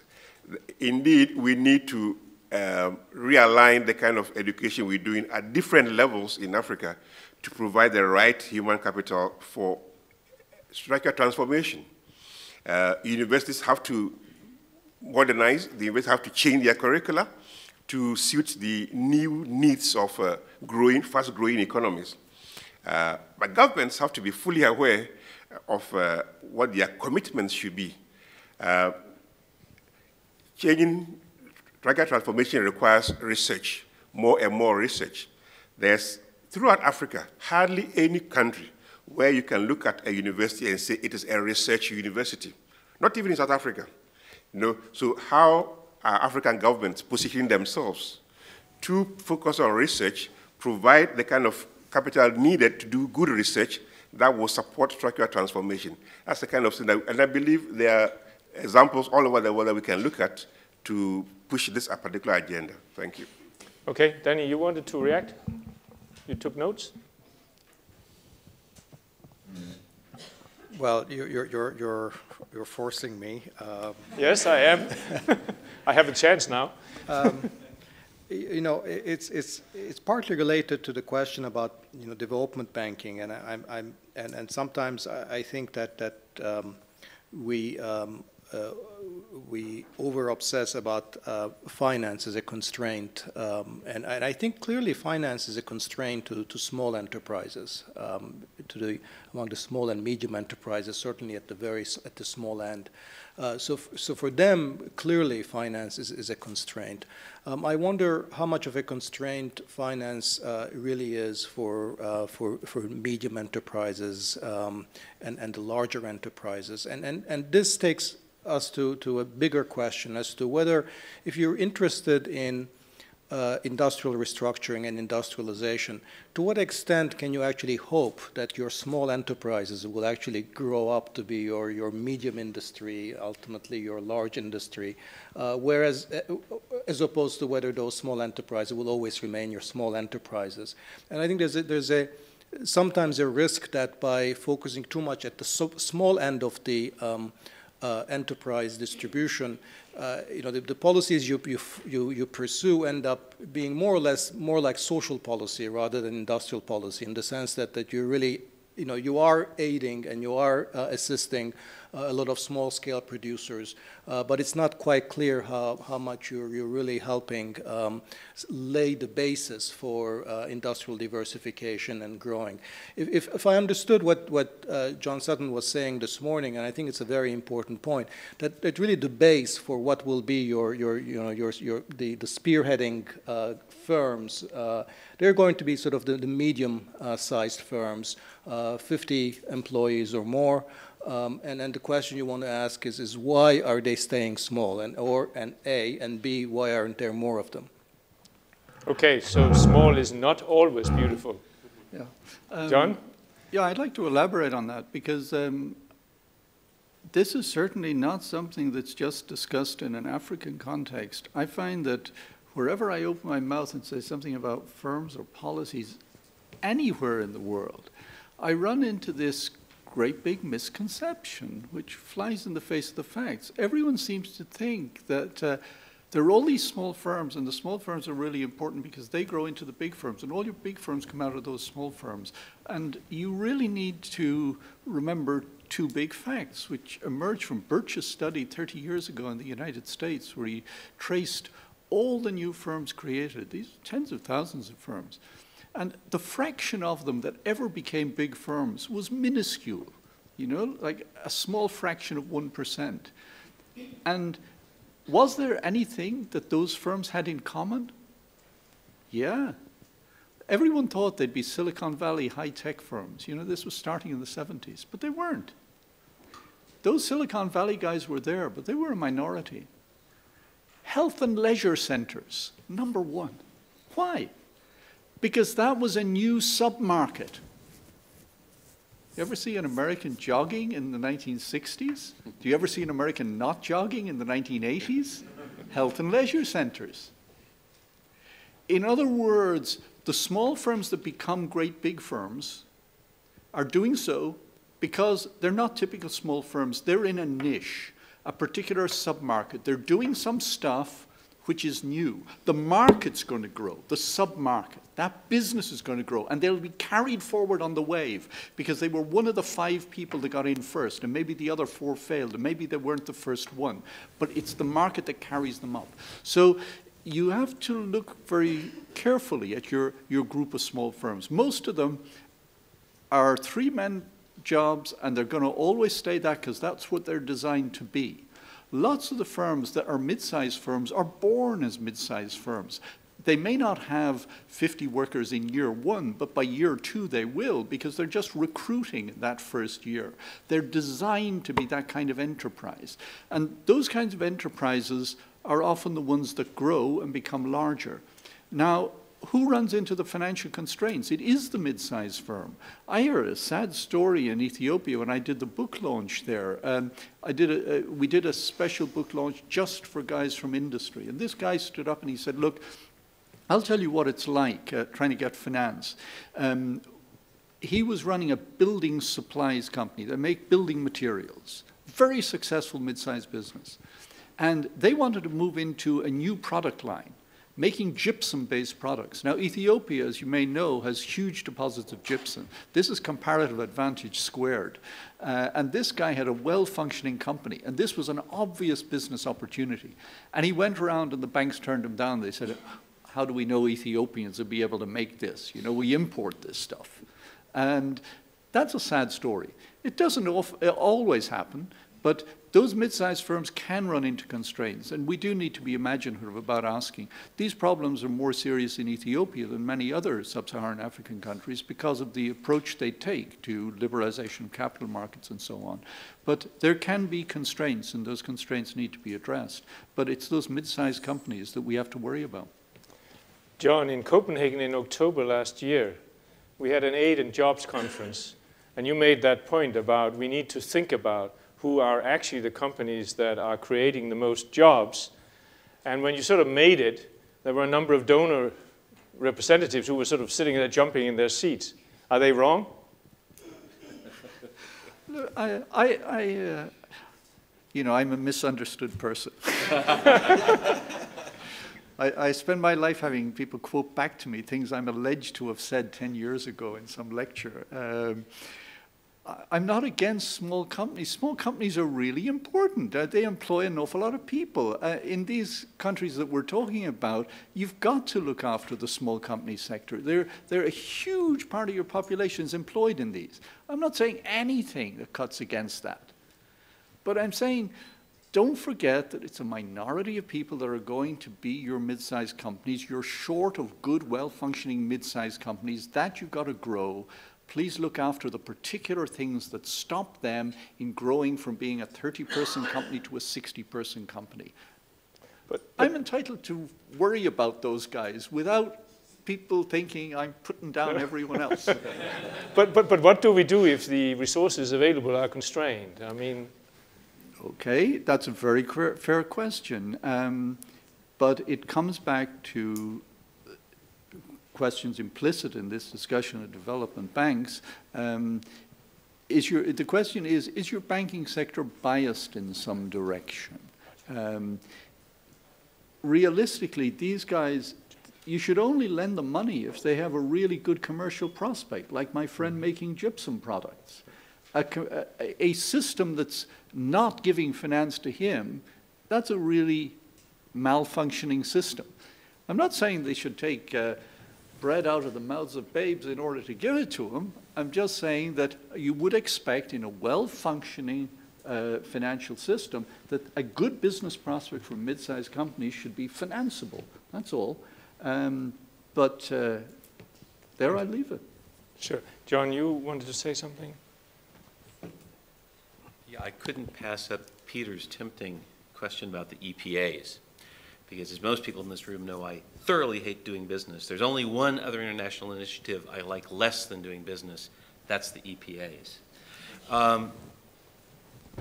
indeed, we need to um, realign the kind of education we're doing at different levels in Africa to provide the right human capital for structural transformation. Uh, universities have to modernize, the universities have to change their curricula to suit the new needs of uh, growing, fast-growing economies. Uh, but governments have to be fully aware of uh, what their commitments should be. Uh, changing Rugged transformation requires research, more and more research. There's, throughout Africa, hardly any country where you can look at a university and say it is a research university. Not even in South Africa. You know, so how are African governments positioning themselves to focus on research, provide the kind of capital needed to do good research that will support structural transformation? That's the kind of thing that, and I believe there are examples all over the world that we can look at to push this a particular agenda. Thank you. Okay, Danny, you wanted to react? You took notes? Well, you, you're, you're, you're, you're forcing me. Um, yes, I am. I have a chance now. um, you know, it's, it's, it's partly related to the question about, you know, development banking. And, I, I'm, I'm, and, and sometimes I think that, that um, we, um, uh, we over-obsess about uh, finance as a constraint. Um, and, and I think clearly finance is a constraint to, to small enterprises, um, to the, among the small and medium enterprises, certainly at the, very, at the small end. Uh, so, f so for them, clearly finance is, is a constraint. Um, I wonder how much of a constraint finance uh, really is for, uh, for, for medium enterprises um, and, and the larger enterprises. And, and, and this takes us to, to a bigger question as to whether, if you're interested in uh, industrial restructuring and industrialization, to what extent can you actually hope that your small enterprises will actually grow up to be your, your medium industry, ultimately your large industry, uh, whereas, as opposed to whether those small enterprises will always remain your small enterprises. And I think there's a, there's a sometimes a risk that by focusing too much at the so small end of the um, Uh, enterprise distribution, uh, you know, the, the policies you, you, you pursue end up being more or less more like social policy rather than industrial policy, in the sense that, that you really, you know, you are aiding and you are uh, assisting uh, a lot of small-scale producers, uh, but it's not quite clear how, how much you're, you're really helping um, lay the basis for uh, industrial diversification and growing. If, if, if I understood what, what uh, John Sutton was saying this morning, and I think it's a very important point, that, that really the base for what will be your, your, you know, your, your, the, the spearheading uh, firms, uh, they're going to be sort of the, the medium-sized uh, firms, uh, fifty employees or more. Um, and then the question you want to ask is, is why are they staying small? And or and A and B, why aren't there more of them? Okay, so small is not always beautiful. Yeah, um, John. Yeah, I'd like to elaborate on that, because um, this is certainly not something that's just discussed in an African context. I find that wherever I open my mouth and say something about firms or policies anywhere in the world, I run into this great big misconception, which flies in the face of the facts. Everyone seems to think that uh, there are all these small firms, and the small firms are really important because they grow into the big firms, and all your big firms come out of those small firms. And you really need to remember two big facts, which emerged from Birch's study thirty years ago in the United States, where he traced all the new firms created, these tens of thousands of firms. And the fraction of them that ever became big firms was minuscule, you know, like a small fraction of one percent. And was there anything that those firms had in common? Yeah. Everyone thought they'd be Silicon Valley high-tech firms. You know, this was starting in the seventies, but they weren't. Those Silicon Valley guys were there, but they were a minority. Health and leisure centers, number one. Why? Because that was a new sub-market. You ever see an American jogging in the nineteen sixties? Do you ever see an American not jogging in the nineteen eighties? Health and leisure centers. In other words, the small firms that become great big firms are doing so because they're not typical small firms. They're in a niche, a particular sub-market. They're doing some stuff which is new. The market's going to grow, the sub-market. That business is going to grow, and they'll be carried forward on the wave because they were one of the five people that got in first, and maybe the other four failed, and maybe they weren't the first one. But it's the market that carries them up. So you have to look very carefully at your, your group of small firms. Most of them are three-man jobs, and they're going to always stay that because that's what they're designed to be. Lots of the firms that are mid-sized firms are born as mid-sized firms. They may not have fifty workers in year one, but by year two they will, because they're just recruiting that first year. They're designed to be that kind of enterprise. And those kinds of enterprises are often the ones that grow and become larger. Now, who runs into the financial constraints? It is the mid-sized firm. I heard a sad story in Ethiopia when I did the book launch there. Um, I did a, uh, we did a special book launch just for guys from industry. And this guy stood up and he said, look, I'll tell you what it's like uh, trying to get finance. Um, he was running a building supplies company that make building materials, very successful mid-sized business. And they wanted to move into a new product line, making gypsum-based products. Now, Ethiopia, as you may know, has huge deposits of gypsum. This is comparative advantage squared. Uh, and this guy had a well-functioning company, and this was an obvious business opportunity. And he went around and the banks turned him down. They said, how do we know Ethiopians will be able to make this? You know, we import this stuff. And that's a sad story. It doesn't always happen, but those mid-sized firms can run into constraints, and we do need to be imaginative about asking. These problems are more serious in Ethiopia than many other sub-Saharan African countries because of the approach they take to liberalization of capital markets and so on. But there can be constraints, and those constraints need to be addressed. But it's those mid-sized companies that we have to worry about. John, in Copenhagen in October last year, we had an aid and jobs conference, and you made that point about we need to think about who are actually the companies that are creating the most jobs. And when you sort of made it, there were a number of donor representatives who were sort of sitting there jumping in their seats. Are they wrong? I, I, I uh, you know, I'm a misunderstood person. I, I spend my life having people quote back to me things I'm alleged to have said ten years ago in some lecture. Um, I, I'm not against small companies. Small companies are really important. Uh, they employ an awful lot of people. Uh, in these countries that we're talking about, you've got to look after the small company sector. They're, they're a huge part of your population is employed in these. I'm not saying anything that cuts against that. But I'm saying, don't forget that it's a minority of people that are going to be your mid-sized companies. You're short of good, well-functioning mid-sized companies. That you've got to grow. Please look after the particular things that stop them in growing from being a thirty-person company to a sixty-person company. But, but I'm entitled to worry about those guys without people thinking I'm putting down everyone else. but, but, but what do we do if the resources available are constrained? I mean... Okay, that's a very fair question, um, but it comes back to questions implicit in this discussion of development banks. Um, is your, the question is, is your banking sector biased in some direction? Um, realistically, these guys, you should only lend them money if they have a really good commercial prospect, like my friend making gypsum products. A, a system that's not giving finance to him, that's a really malfunctioning system. I'm not saying they should take uh, bread out of the mouths of babes in order to give it to them. I'm just saying that you would expect in a well-functioning uh, financial system that a good business prospect for mid-sized companies should be financeable. That's all. Um, but uh, there I leave it. Sure. John, you wanted to say something? I couldn't pass up Peter's tempting question about the E P As, because as most people in this room know, I thoroughly hate doing business. There's only one other international initiative I like less than doing business. That's the E P As. Um,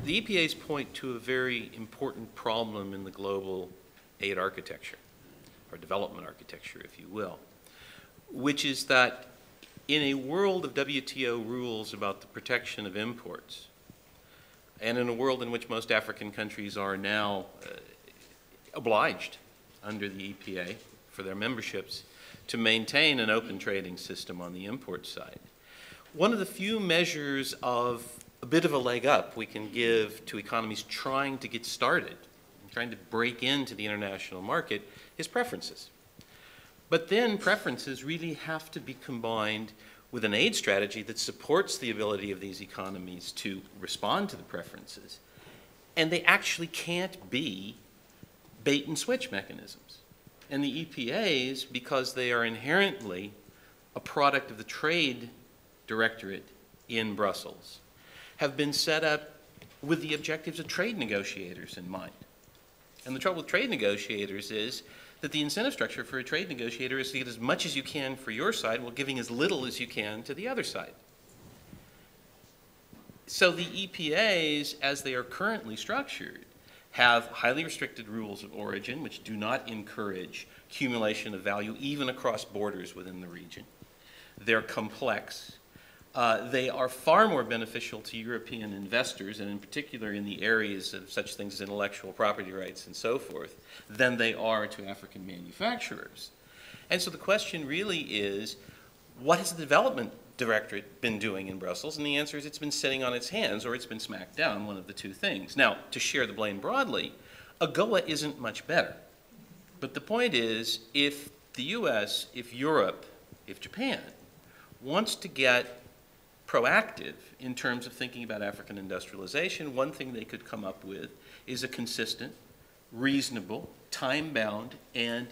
the E P As point to a very important problem in the global aid architecture, or development architecture, if you will, which is that in a world of W T O rules about the protection of imports, and in a world in which most African countries are now uh, obliged under the E P A for their memberships to maintain an open trading system on the import side, one of the few measures of a bit of a leg up we can give to economies trying to get started, trying to break into the international market, is preferences. But then preferences really have to be combined with an aid strategy that supports the ability of these economies to respond to the preferences. And they actually can't be bait and switch mechanisms. And the E P As, because they are inherently a product of the Trade Directorate in Brussels, have been set up with the objectives of trade negotiators in mind. And the trouble with trade negotiators is that the incentive structure for a trade negotiator is to get as much as you can for your side while giving as little as you can to the other side. So the E P As, as they are currently structured, have highly restricted rules of origin, which do not encourage accumulation of value even across borders within the region. They're complex. Uh, they are far more beneficial to European investors, and in particular in the areas of such things as intellectual property rights and so forth, than they are to African manufacturers. And so the question really is, what has the Development Directorate been doing in Brussels? And the answer is it's been sitting on its hands, or it's been smacked down, one of the two things. Now, to share the blame broadly, AGOA isn't much better. But the point is, if the U S, if Europe, if Japan wants to get proactive in terms of thinking about African industrialization, one thing they could come up with is a consistent, reasonable, time-bound, and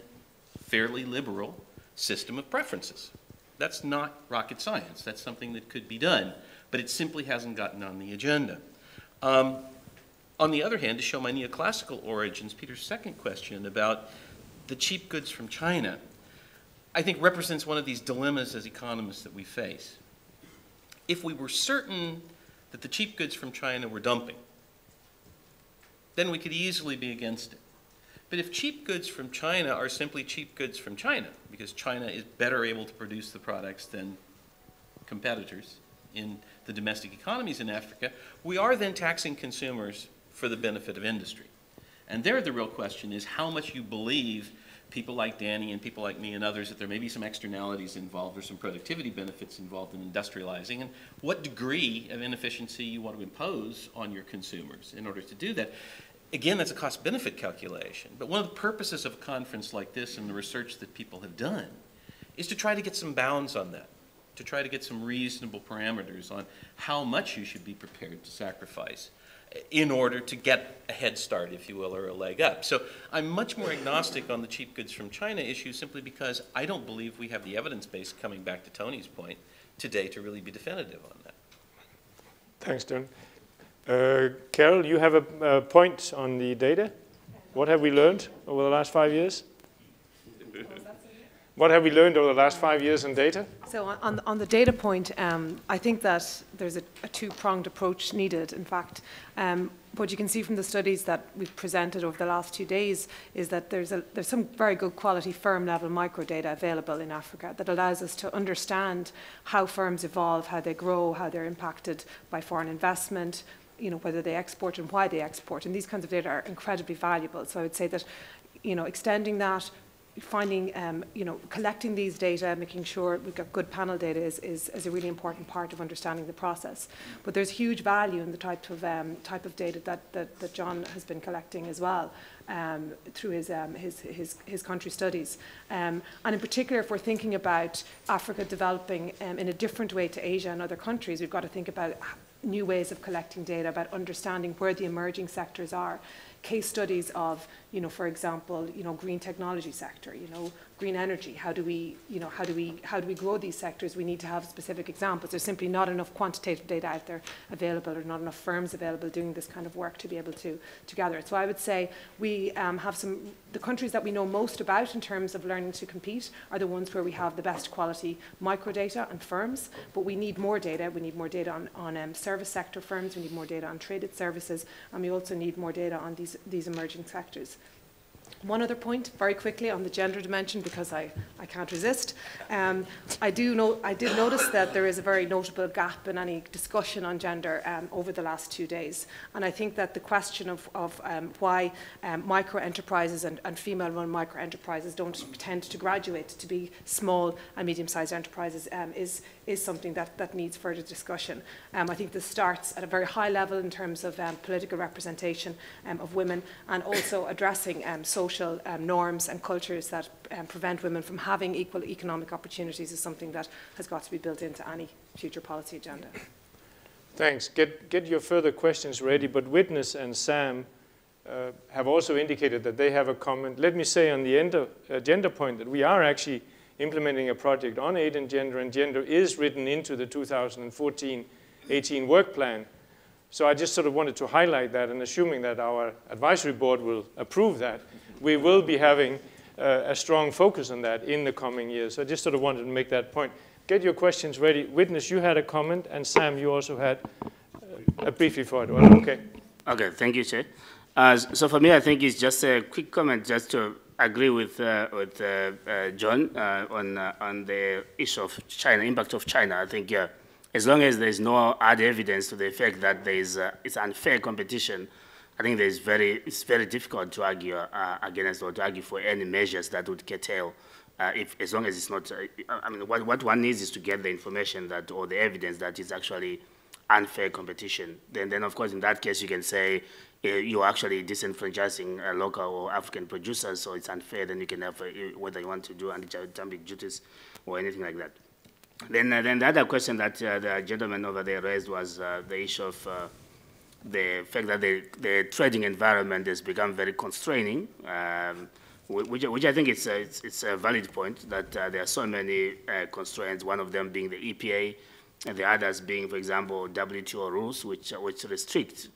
fairly liberal system of preferences. That's not rocket science. That's something that could be done, but it simply hasn't gotten on the agenda. Um, on the other hand, to show my neoclassical origins, Peter's second question about the cheap goods from China, I think represents one of these dilemmas as economists that we face. If we were certain that the cheap goods from China were dumping, then we could easily be against it. But if cheap goods from China are simply cheap goods from China, because China is better able to produce the products than competitors in the domestic economies in Africa, we are then taxing consumers for the benefit of industry. And there the real question is how much you believe people like Danny and people like me and others that there may be some externalities involved or some productivity benefits involved in industrializing, and what degree of inefficiency you want to impose on your consumers in order to do that. Again, that's a cost-benefit calculation, but one of the purposes of a conference like this and the research that people have done is to try to get some bounds on that, to try to get some reasonable parameters on how much you should be prepared to sacrifice in order to get a head start, if you will, or a leg up. So I'm much more agnostic on the cheap goods from China issue simply because I don't believe we have the evidence base, coming back to Tony's point, today to really be definitive on that. Thanks, Don. Uh, Carol, you have a, a point on the data? What have we learned over the last five years? What have we learned over the last five years in data? So on, on the data point, um, I think that there's a, a two-pronged approach needed, in fact. Um, what you can see from the studies that we've presented over the last two days is that there's, a, there's some very good quality firm-level microdata available in Africa that allows us to understand how firms evolve, how they grow, how they're impacted by foreign investment, you know, whether they export and why they export. And these kinds of data are incredibly valuable. So I would say that, you know, extending that, finding, um, you know, collecting these data, making sure we've got good panel data is, is, is a really important part of understanding the process. But there's huge value in the type of, um, type of data that, that, that John has been collecting as well um, through his, um, his, his, his country studies. Um, and in particular, if we're thinking about Africa developing um, in a different way to Asia and other countries, we've got to think about new ways of collecting data, about understanding where the emerging sectors are. Case studies of, you know, for example, you know, green technology sector, you know, green energy. How do we, you know, how do we, how do we grow these sectors? We need to have specific examples. There's simply not enough quantitative data out there available, or not enough firms available doing this kind of work to be able to to gather it. So I would say we um, have some. The countries that we know most about in terms of learning to compete are the ones where we have the best quality microdata and firms, but we need more data. We need more data on, on um, service sector firms, we need more data on traded services, and we also need more data on these, these emerging sectors. One other point, very quickly, on the gender dimension, because I, I can't resist. Um, I do know, I did notice that there is a very notable gap in any discussion on gender um, over the last two days. And I think that the question of, of um, why um, micro-enterprises and, and female-run micro-enterprises don't tend to graduate to be small and medium-sized enterprises um, is, is something that, that needs further discussion. Um, I think this starts at a very high level in terms of um, political representation um, of women, and also addressing um, social Social um, norms and cultures that um, prevent women from having equal economic opportunities is something that has got to be built into any future policy agenda. Thanks. Get, get your further questions ready, but Witness and Sam uh, have also indicated that they have a comment. Let me say on the end of, uh, gender point that we are actually implementing a project on aid and gender, and gender is written into the two thousand fourteen eighteen work plan. So I just sort of wanted to highlight that, and assuming that our advisory board will approve that, we will be having uh, a strong focus on that in the coming years. So I just sort of wanted to make that point. Get your questions ready. Witness, you had a comment, and Sam, you also had uh, a brief before. Okay. Okay, thank you, Chair. Uh, so for me, I think it's just a quick comment just to agree with, uh, with uh, uh, John uh, on, uh, on the issue of China, impact of China, I think, yeah. As long as there's no hard evidence to the effect that there is uh, it's unfair competition, I think there's very, it's very difficult to argue uh, against or to argue for any measures that would curtail, uh, if, as long as it's not, uh, I mean, what, what one needs is to get the information that, or the evidence that it's actually unfair competition. Then, then of course, in that case, you can say uh, you're actually disenfranchising uh, local or African producers, so it's unfair, then you can have uh, whether you want to do anti-dumping duties or anything like that. Then, uh, then the other question that uh, the gentleman over there raised was uh, the issue of uh, the fact that the, the trading environment has become very constraining, um, which, which I think it's a, it's, it's a valid point, that uh, there are so many uh, constraints, one of them being the E P A, and the others being, for example, W T O rules, which, which restrict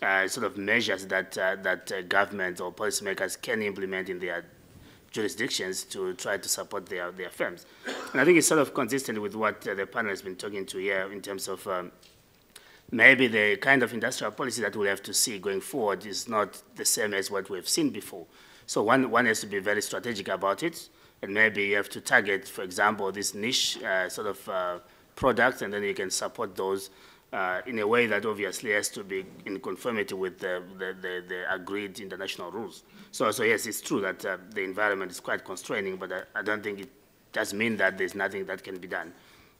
uh, sort of measures that, uh, that uh, governments or policymakers can implement in their jurisdictions to try to support their, their firms. And I think it's sort of consistent with what uh, the panel has been talking to here in terms of um, maybe the kind of industrial policy that we'll have to see going forward is not the same as what we've seen before. So one, one has to be very strategic about it, and maybe you have to target, for example, this niche uh, sort of uh, products, and then you can support those uh, in a way that obviously has to be in conformity with the, the, the, the agreed international rules. So, so yes, it's true that uh, the environment is quite constraining, but I, I don't think it does mean that there's nothing that can be done.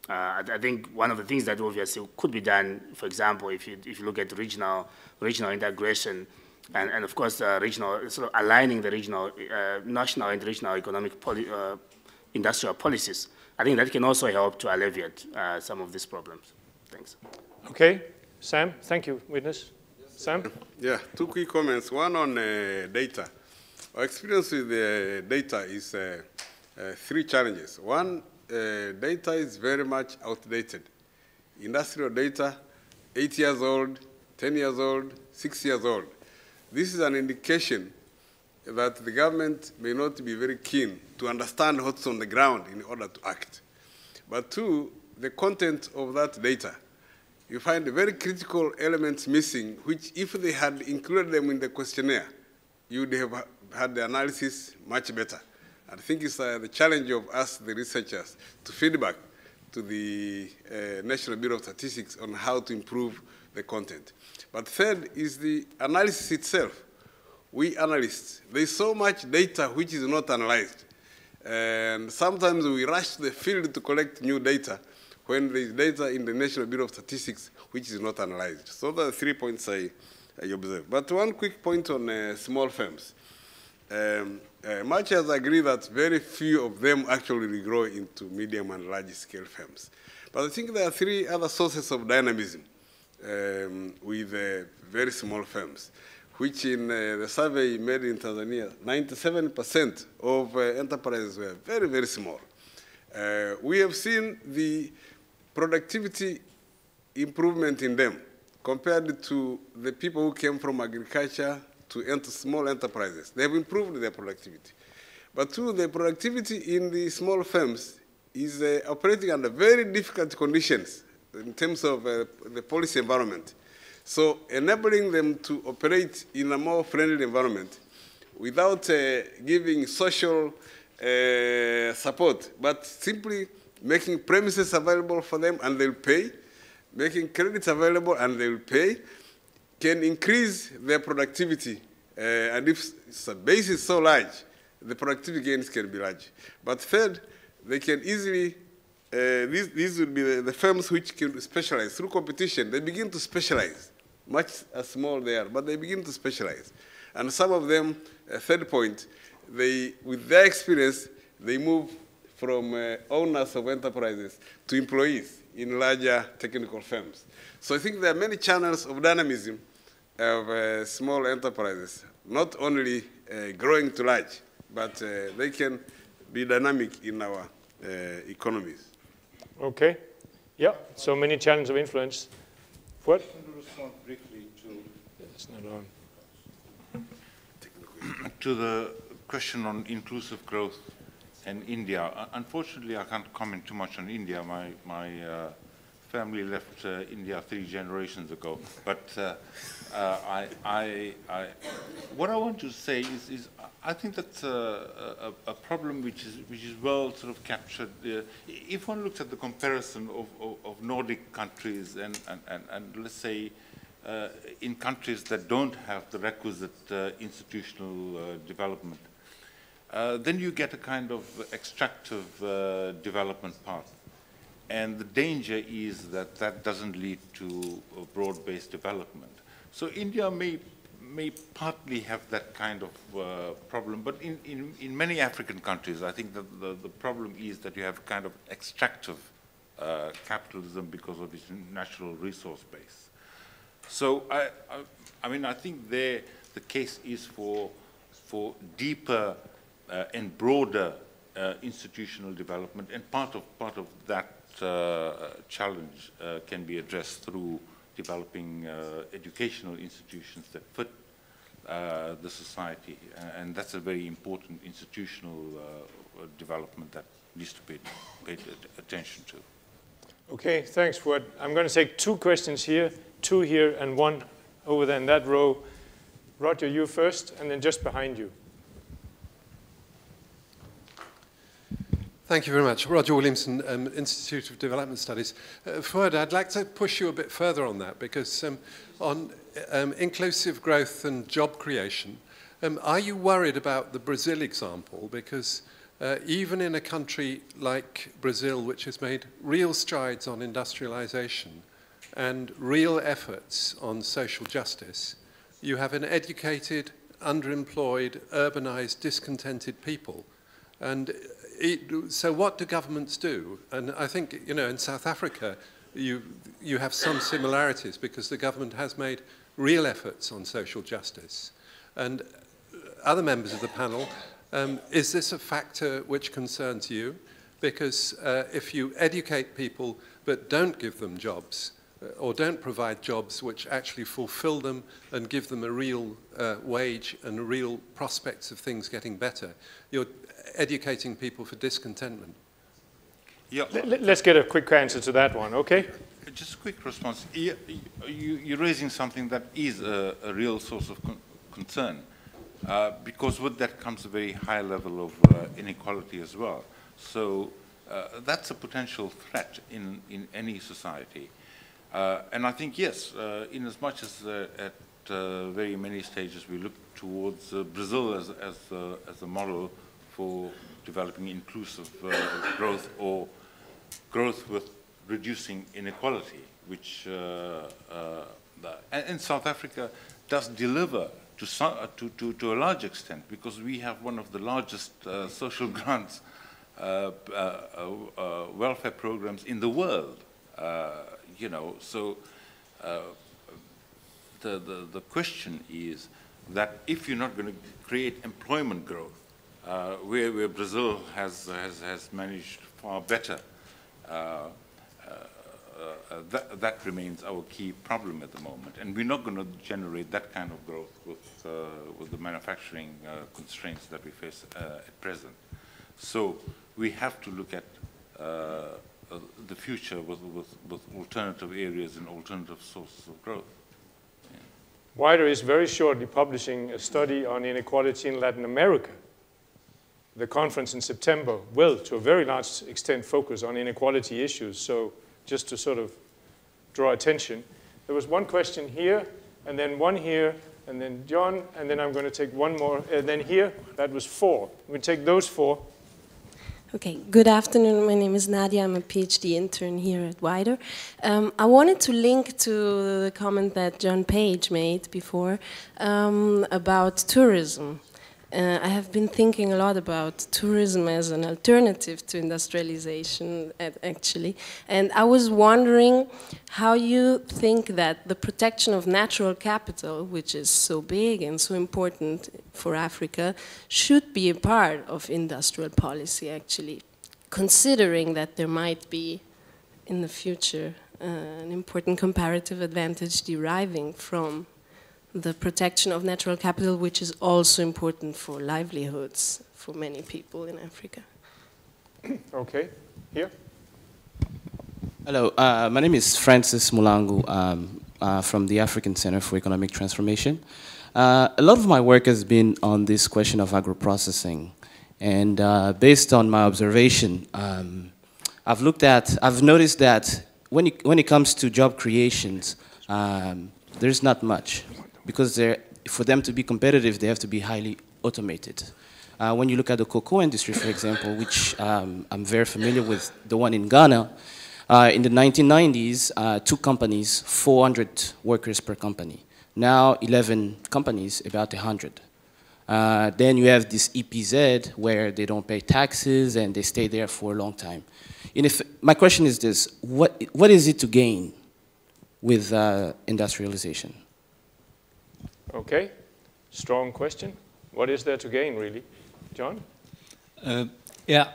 Uh, I, I think one of the things that obviously could be done, for example, if you, if you look at regional, regional integration, and, and of course uh, regional, sort of aligning the regional, uh, national and regional economic poli uh, industrial policies, I think that can also help to alleviate uh, some of these problems. Thanks. Okay, Sam, thank you, Witness. Yes, Sam? Yeah, two quick comments. One on uh, data. Our experience with the data is uh, uh, three challenges. One, uh, data is very much outdated. Industrial data, eight years old, ten years old, six years old. This is an indication that the government may not be very keen to understand what's on the ground in order to act. But two, the content of that data. You find very critical elements missing, which if they had included them in the questionnaire, you would have had the analysis much better. I think it's uh, the challenge of us, the researchers, to feedback to the uh, National Bureau of Statistics on how to improve the content. But third is the analysis itself. We analysts, there's so much data which is not analyzed. And sometimes we rush to the field to collect new data when there's data in the National Bureau of Statistics which is not analyzed. So there are three points I, I observe. But one quick point on uh, small firms. Um, uh, much as I agree that very few of them actually grow into medium and large scale firms. But I think there are three other sources of dynamism um, with uh, very small firms, which in uh, the survey made in Tanzania, ninety-seven percent of uh, enterprises were very, very small. Uh, we have seen the productivity improvement in them compared to the people who came from agriculture to enter small enterprises. They have improved their productivity. But two, the productivity in the small firms is uh, operating under very difficult conditions in terms of uh, the policy environment. So enabling them to operate in a more friendly environment without uh, giving social uh, support, but simply making premises available for them and they'll pay, making credits available and they'll pay, can increase their productivity. Uh, and if the base is so large, the productivity gains can be large. But third, they can easily, uh, these, these would be the, the firms which can specialize. Through competition, they begin to specialize, much as small they are, but they begin to specialize. And some of them, uh, third point, they, with their experience, they move from uh, owners of enterprises to employees in larger technical firms. So I think there are many channels of dynamism of uh, small enterprises, not only uh, growing to large, but uh, they can be dynamic in our uh, economies. Okay. Yeah, so many channels of influence. What? Respond briefly to, it's not on. to the question on inclusive growth and India. Unfortunately, I can't comment too much on India. My, my uh, family left uh, India three generations ago. But uh, uh, I, I, I, what I want to say is, is I think that's a, a, a problem which is, which is well sort of captured. Uh, if one looks at the comparison of, of, of Nordic countries and, and, and, and let's say uh, in countries that don't have the requisite uh, institutional uh, development, Uh, then you get a kind of extractive uh, development path. And the danger is that that doesn't lead to broad-based development. So India may, may partly have that kind of uh, problem, but in, in, in many African countries, I think that the, the problem is that you have kind of extractive uh, capitalism because of its natural resource base. So I, I, I mean, I think there the case is for, for deeper Uh, and broader uh, institutional development, and part of part of that uh, challenge uh, can be addressed through developing uh, educational institutions that fit uh, the society, and that's a very important institutional uh, development that needs to be paid attention to. Okay, thanks, Fuad. I'm going to take two questions here, two here, and one over there in that row. Roger, you first, and then just behind you. Thank you very much. Roger Williamson, um, Institute of Development Studies. Uh, Fuad, I'd like to push you a bit further on that, because um, on um, inclusive growth and job creation, um, are you worried about the Brazil example? Because uh, even in a country like Brazil, which has made real strides on industrialization and real efforts on social justice, you have an educated, underemployed, urbanized, discontented people. And so what do governments do? And I think, you know, in South Africa, you, you have some similarities because the government has made real efforts on social justice. And other members of the panel, um, is this a factor which concerns you? Because uh, if you educate people but don't give them jobs, or don't provide jobs which actually fulfill them and give them a real uh, wage and real prospects of things getting better, you're educating people for discontentment. Yeah. Let's get a quick answer to that one, okay? Just a quick response. You're raising something that is a, a real source of con concern, uh, because with that comes a very high level of uh, inequality as well. So uh, that's a potential threat in, in any society. Uh, and I think, yes, uh, in as much as uh, at uh, very many stages we look towards uh, Brazil as, as, uh, as a model for developing inclusive uh, growth, or growth with reducing inequality, which uh, uh, and South Africa does deliver to, some, uh, to, to, to a large extent, because we have one of the largest uh, social grants, uh, uh, uh, welfare programs in the world, uh, you know, so uh, the, the, the question is that if you're not going to create employment growth, Uh, where, where Brazil has, has, has managed far better. Uh, uh, uh, that, that remains our key problem at the moment. And we're not going to generate that kind of growth with, uh, with the manufacturing uh, constraints that we face uh, at present. So we have to look at uh, the future with, with, with alternative areas and alternative sources of growth. WIDER is very shortly publishing a study on inequality in Latin America. The conference in September will, to a very large extent, focus on inequality issues. So just to sort of draw attention, there was one question here, and then one here, and then John, and then I'm going to take one more, and then here, that was four. We take those four. Okay, good afternoon. My name is Nadia. I'm a PhD intern here at WIDER. Um, I wanted to link to the comment that John Page made before um, about tourism. Uh, I have been thinking a lot about tourism as an alternative to industrialization, actually. And I was wondering how you think that the protection of natural capital, which is so big and so important for Africa, should be a part of industrial policy, actually, considering that there might be, in the future, uh, an important comparative advantage deriving from the protection of natural capital, which is also important for livelihoods for many people in Africa. Okay, here. Hello, uh, my name is Francis Mulangu um, uh, from the African Center for Economic Transformation. Uh, a lot of my work has been on this question of agro-processing, and uh, based on my observation, um, I've looked at, I've noticed that when it, when it comes to job creations, um, there's not much. Because for them to be competitive, they have to be highly automated. Uh, when you look at the cocoa industry, for example, which um, I'm very familiar with, the one in Ghana, uh, in the nineteen nineties, uh, two companies, four hundred workers per company. Now, eleven companies, about one hundred. Uh, then you have this E P Z, where they don't pay taxes, and they stay there for a long time. And if, my question is this, what, what is it to gain with uh, industrialization? Okay, strong question. What is there to gain, really? John? Uh, yeah,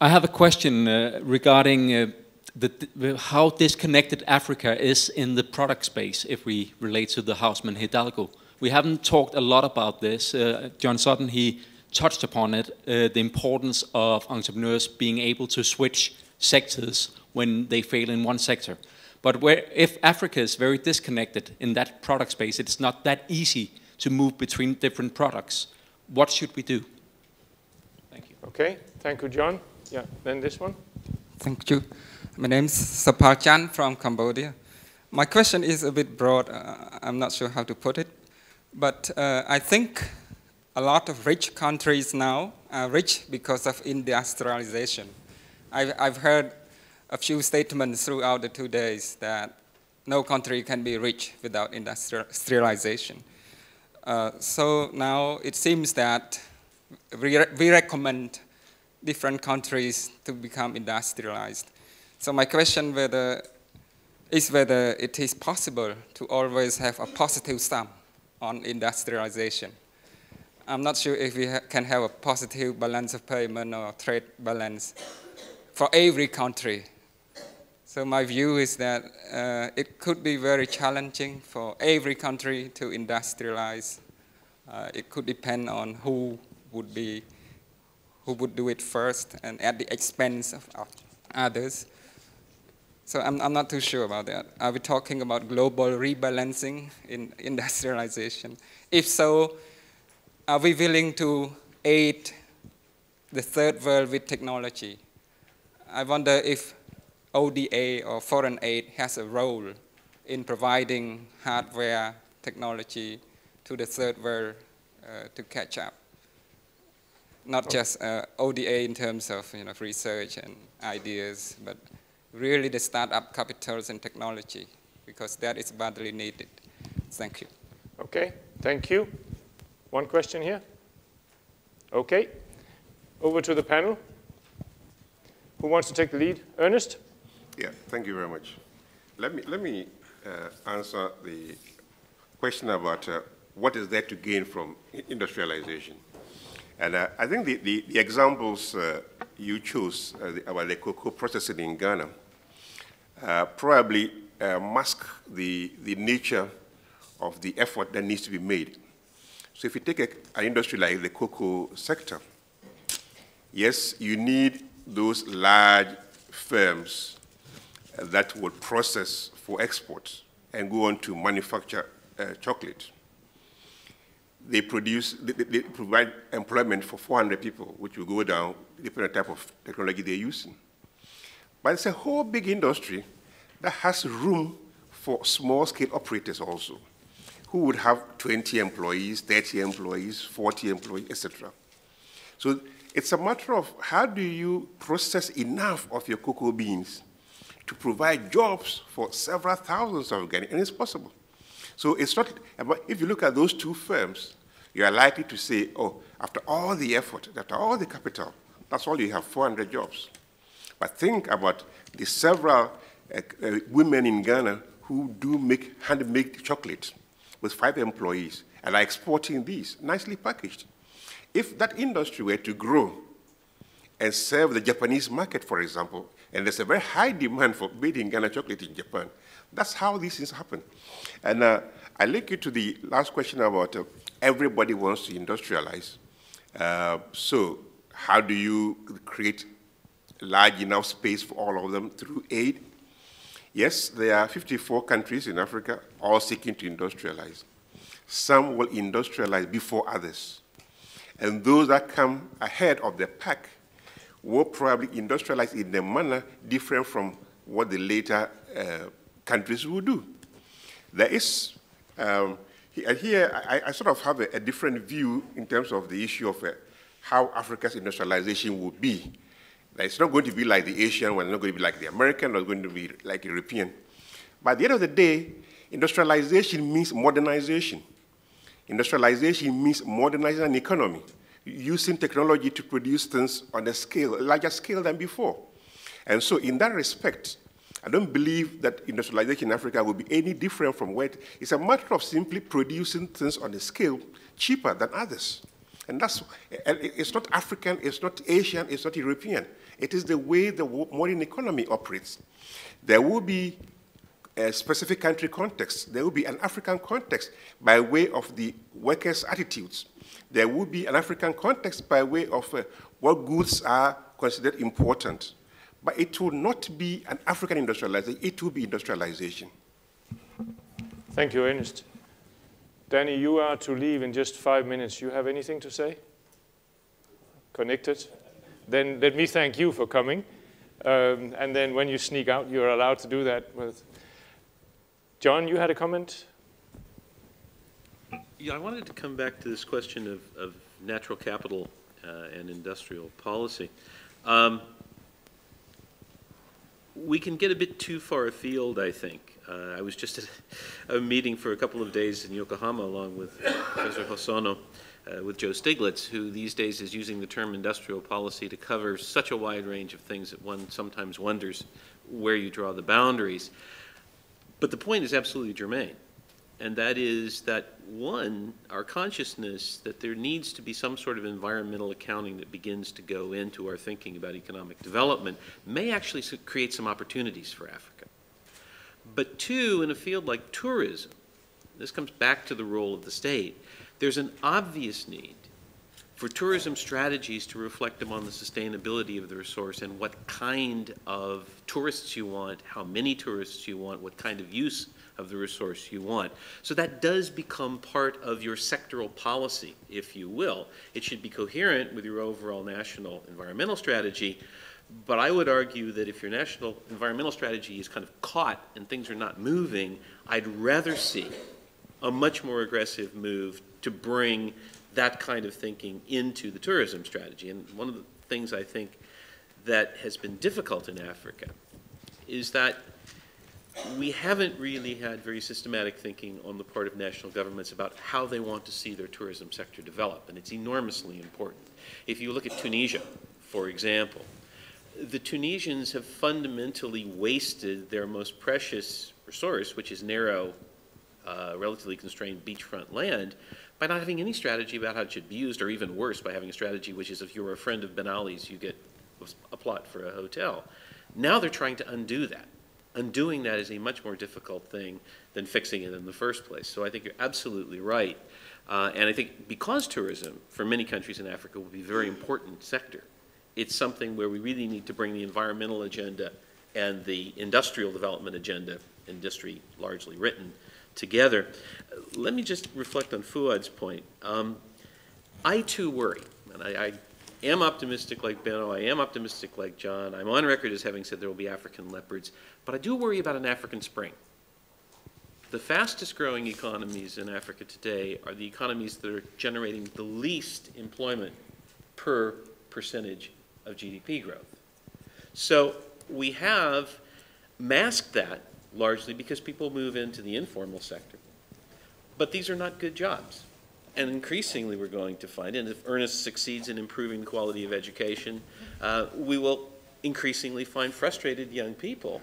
I have a question uh, regarding uh, the, how disconnected Africa is in the product space, if we relate to the Houseman Hidalgo. We haven't talked a lot about this. Uh, John Sutton, he touched upon it, uh, the importance of entrepreneurs being able to switch sectors when they fail in one sector. But where, if Africa is very disconnected in that product space, it's not that easy to move between different products. What should we do? Thank you. Okay, thank you, John. Yeah, then this one. Thank you. My name is Sapar Chan from Cambodia. My question is a bit broad. Uh, I'm not sure how to put it. But uh, I think a lot of rich countries now are rich because of industrialization. I've, I've heard a few statements throughout the two days that no country can be rich without industrialization. Uh, so now it seems that we, re we recommend different countries to become industrialized. So my question whether, is whether it is possible to always have a positive sum on industrialization. I'm not sure if we ha can have a positive balance of payment or trade balance for every country. So my view is that uh, it could be very challenging for every country to industrialize. Uh, it could depend on who would be, who would do it first, and at the expense of others. So I'm, I'm not too sure about that. Are we talking about global rebalancing in industrialization? If so, are we willing to aid the third world with technology? I wonder if O D A or foreign aid has a role in providing hardware technology to the third world uh, to catch up. Not okay. just uh, O D A in terms of you know, research and ideas, but really the startup capitals and technology, because that is badly needed. Thank you. Okay, thank you. One question here. Okay, over to the panel. Who wants to take the lead? Ernest? Yeah, thank you very much. Let me, let me uh, answer the question about uh, what is there to gain from industrialization. And uh, I think the, the, the examples uh, you chose uh, the, about the cocoa processing in Ghana uh, probably uh, mask the, the nature of the effort that needs to be made. So if you take a, an industry like the cocoa sector, yes, you need those large firms that would process for exports and go on to manufacture uh, chocolate. They produce, they, they provide employment for four hundred people, which will go down depending on the type of technology they're using. But it's a whole big industry that has room for small-scale operators also, who would have twenty employees, thirty employees, forty employees, et cetera. So it's a matter of how do you process enough of your cocoa beans to provide jobs for several thousands of Ghanaians, and it's possible. So it's not, if you look at those two firms, you are likely to say, oh, after all the effort, after all the capital, that's all you have, four hundred jobs. But think about the several uh, uh, women in Ghana who do make handmade chocolate with five employees and are exporting these, nicely packaged. If that industry were to grow and serve the Japanese market, for example, and there's a very high demand for made in Ghana chocolate in Japan, that's how these things happen. And uh, I link it to the last question about uh, everybody wants to industrialize. Uh, so how do you create large enough space for all of them through aid? Yes, there are fifty-four countries in Africa all seeking to industrialize. Some will industrialize before others. And those that come ahead of the pack will probably industrialize in a manner different from what the later uh, countries will do. There is, um, here I, I sort of have a, a different view in terms of the issue of uh, how Africa's industrialization will be. It's not going to be like the Asian one, it's not going to be like the American, it's not going to be like European. But at the end of the day, industrialization means modernization. Industrialization means modernizing an economy, using technology to produce things on a scale, a larger scale than before. And so in that respect, I don't believe that industrialization in Africa will be any different from where it, it's a matter of simply producing things on a scale cheaper than others. And that's, it's not African, it's not Asian, it's not European. It is the way the modern economy operates. There will be a specific country context. There will be an African context by way of the workers' attitudes. There will be an African context by way of uh, what goods are considered important. But it will not be an African industrialization. It will be industrialization. Thank you, Ernest. Danny, you are to leave in just five minutes. You have anything to say? Connected? Then let me thank you for coming. Um, and then when you sneak out, you're allowed to do that. With John, you had a comment? Yeah, I wanted to come back to this question of, of natural capital uh, and industrial policy. Um, we can get a bit too far afield, I think. Uh, I was just at a meeting for a couple of days in Yokohama along with Professor Hosono, uh, with Joe Stiglitz, who these days is using the term industrial policy to cover such a wide range of things that one sometimes wonders where you draw the boundaries. But the point is absolutely germane, and that is that, one, our consciousness that there needs to be some sort of environmental accounting that begins to go into our thinking about economic development may actually create some opportunities for Africa. But two, in a field like tourism, this comes back to the role of the state, there's an obvious need for tourism strategies to reflect upon the sustainability of the resource and what kind of tourists you want, how many tourists you want, what kind of use of the resource you want. So that does become part of your sectoral policy, if you will. It should be coherent with your overall national environmental strategy. But I would argue that if your national environmental strategy is kind of caught and things are not moving, I'd rather see a much more aggressive move to bring that kind of thinking into the tourism strategy. And one of the things I think that has been difficult in Africa is that we haven't really had very systematic thinking on the part of national governments about how they want to see their tourism sector develop, and it's enormously important. If you look at Tunisia, for example, the Tunisians have fundamentally wasted their most precious resource, which is narrow, uh, relatively constrained beachfront land, by not having any strategy about how it should be used, or even worse, by having a strategy which is if you're a friend of Ben Ali's, you get a plot for a hotel. Now they're trying to undo that. Undoing that is a much more difficult thing than fixing it in the first place. So I think you're absolutely right. Uh, and I think because tourism, for many countries in Africa, will be a very important sector, it's something where we really need to bring the environmental agenda and the industrial development agenda, industry largely written, together. Let me just reflect on Fuad's point. Um, I too worry, and I, I am optimistic like Benno, I am optimistic like John. I'm on record as having said there will be African leopards, but I do worry about an African spring. The fastest growing economies in Africa today are the economies that are generating the least employment per percentage of G D P growth. So we have masked that largely because people move into the informal sector. But these are not good jobs. And increasingly we're going to find, and if Ernest succeeds in improving the quality of education, uh, we will increasingly find frustrated young people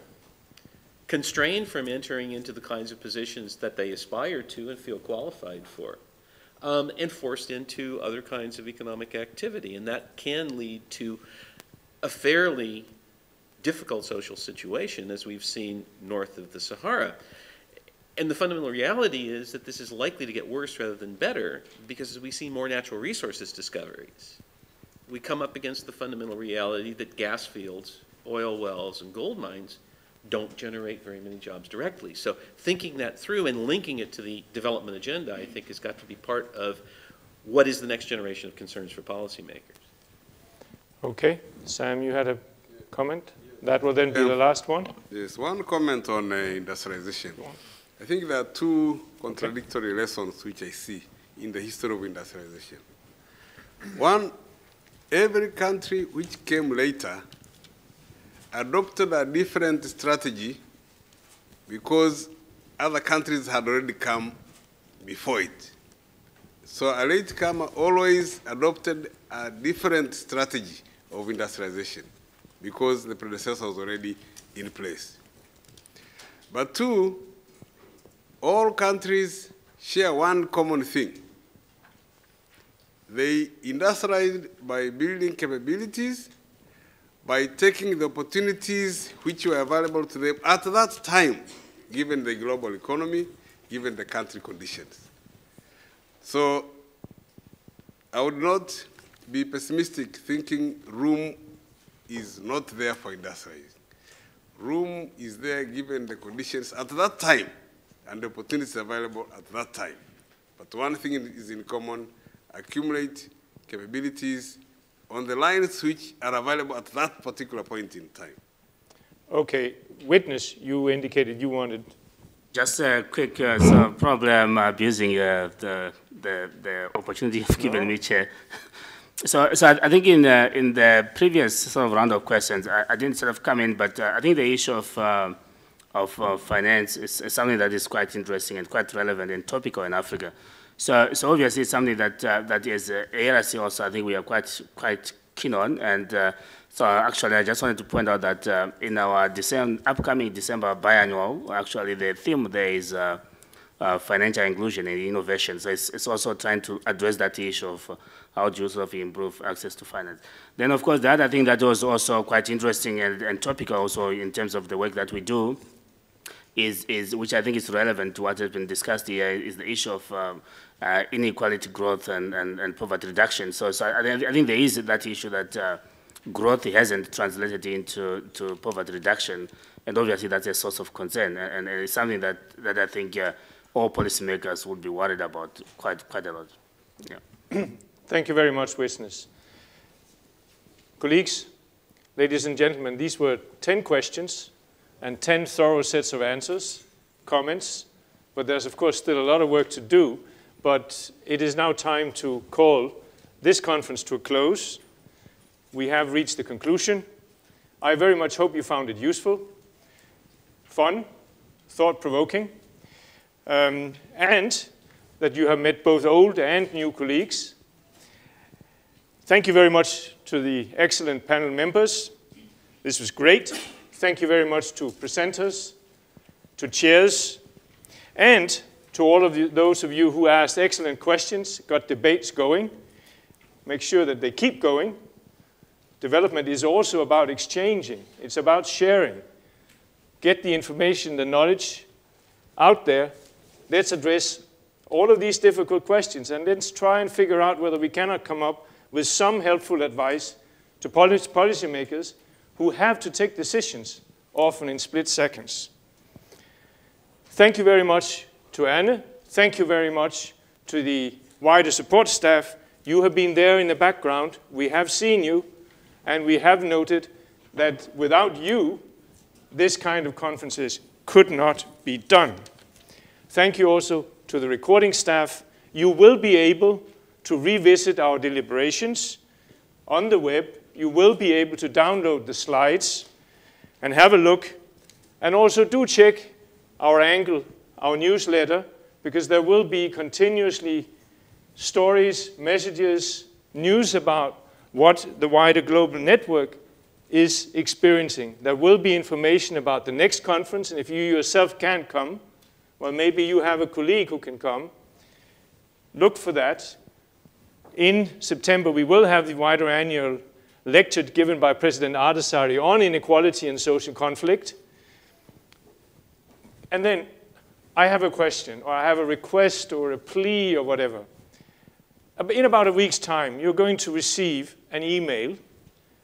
constrained from entering into the kinds of positions that they aspire to and feel qualified for, um, and forced into other kinds of economic activity. And that can lead to a fairly difficult social situation, as we've seen north of the Sahara. And the fundamental reality is that this is likely to get worse rather than better, because as we see more natural resources discoveries, we come up against the fundamental reality that gas fields, oil wells, and gold mines don't generate very many jobs directly. So thinking that through and linking it to the development agenda, I think, has got to be part of what is the next generation of concerns for policymakers. Okay. Sam, you had a comment? That will then be um, the last one. Yes, one comment on uh, industrialization. I think there are two contradictory okay. lessons which I see in the history of industrialization. One, every country which came later adopted a different strategy because other countries had already come before it. So a latecomer always adopted a different strategy of industrialization because the predecessor was already in place. But two, all countries share one common thing. They industrialized by building capabilities, by taking the opportunities which were available to them at that time, given the global economy, given the country conditions. So I would not be pessimistic thinking room is not there for industrializing. Room is there given the conditions at that time and the opportunities available at that time. But one thing is in common, accumulate capabilities on the lines which are available at that particular point in time. Okay, Witness, you indicated you wanted. Just a quick uh, so probably I'm abusing uh, the, the, the opportunity you've given no. me, Chair. So, so I, I think in, uh, in the previous sort of round of questions, I, I didn't sort of come in, but uh, I think the issue of, uh, of uh, finance is, is something that is quite interesting and quite relevant and topical in Africa. So, so obviously it's something that uh, that is uh, A R C also I think we are quite quite keen on, and uh, so actually I just wanted to point out that uh, in our December, upcoming December biannual, actually the theme there is uh, uh, financial inclusion and innovation. So it's, it's also trying to address that issue of uh, how do you sort of improve access to finance. Then of course the other thing that was also quite interesting and, and topical also in terms of the work that we do is, is which I think is relevant to what has been discussed here is the issue of um, Uh, inequality growth and, and, and poverty reduction. So, so I, I think there is that issue that uh, growth hasn't translated into to poverty reduction, and obviously that's a source of concern, and, and it's something that, that I think uh, all policymakers would be worried about quite, quite a lot. Yeah. Thank you very much, Witness. Colleagues, ladies and gentlemen, these were ten questions and ten thorough sets of answers, comments, but there's of course still a lot of work to do. But it is now time to call this conference to a close. We have reached the conclusion. I very much hope you found it useful, fun, thought-provoking, um, and that you have met both old and new colleagues. Thank you very much to the excellent panel members. This was great. Thank you very much to presenters, to chairs, and to all of you, those of you who asked excellent questions, got debates going. Make sure that they keep going. Development is also about exchanging. It's about sharing. Get the information, the knowledge out there. Let's address all of these difficult questions, and let's try and figure out whether we cannot come up with some helpful advice to policymakers who have to take decisions, often in split seconds. Thank you very much to Anne. Thank you very much to the wider support staff. You have been there in the background. We have seen you, and we have noted that without you, this kind of conferences could not be done. Thank you also to the recording staff. You will be able to revisit our deliberations on the web. You will be able to download the slides and have a look. And also do check our angle, our newsletter, because there will be continuously stories, messages, news about what the wider global network is experiencing. There will be information about the next conference, and if you yourself can't come, well, maybe you have a colleague who can come. Look for that. In September, we will have the wider annual lecture given by President Ardasari on inequality and social conflict. And then I have a question, or I have a request, or a plea, or whatever. In about a week's time, you're going to receive an email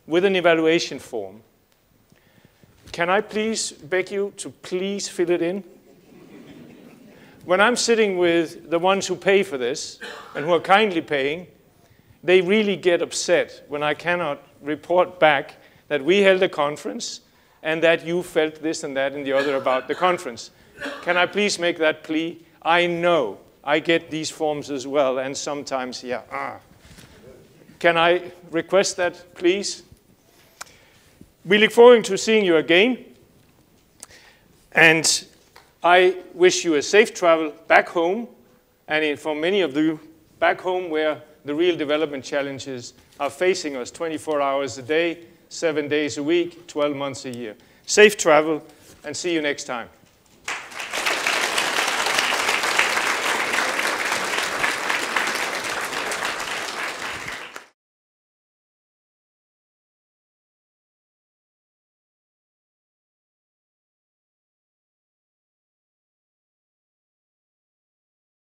with an evaluation form. Can I please beg you to please fill it in? When I'm sitting with the ones who pay for this, and who are kindly paying, they really get upset when I cannot report back that we held a conference and that you felt this and that and the other about the conference. Can I please make that plea? I know I get these forms as well, and sometimes, yeah, ah. Can I request that, please? We look forward to seeing you again. And I wish you a safe travel back home, and for many of you, back home where the real development challenges are facing us twenty-four hours a day, seven days a week, twelve months a year. Safe travel, and see you next time.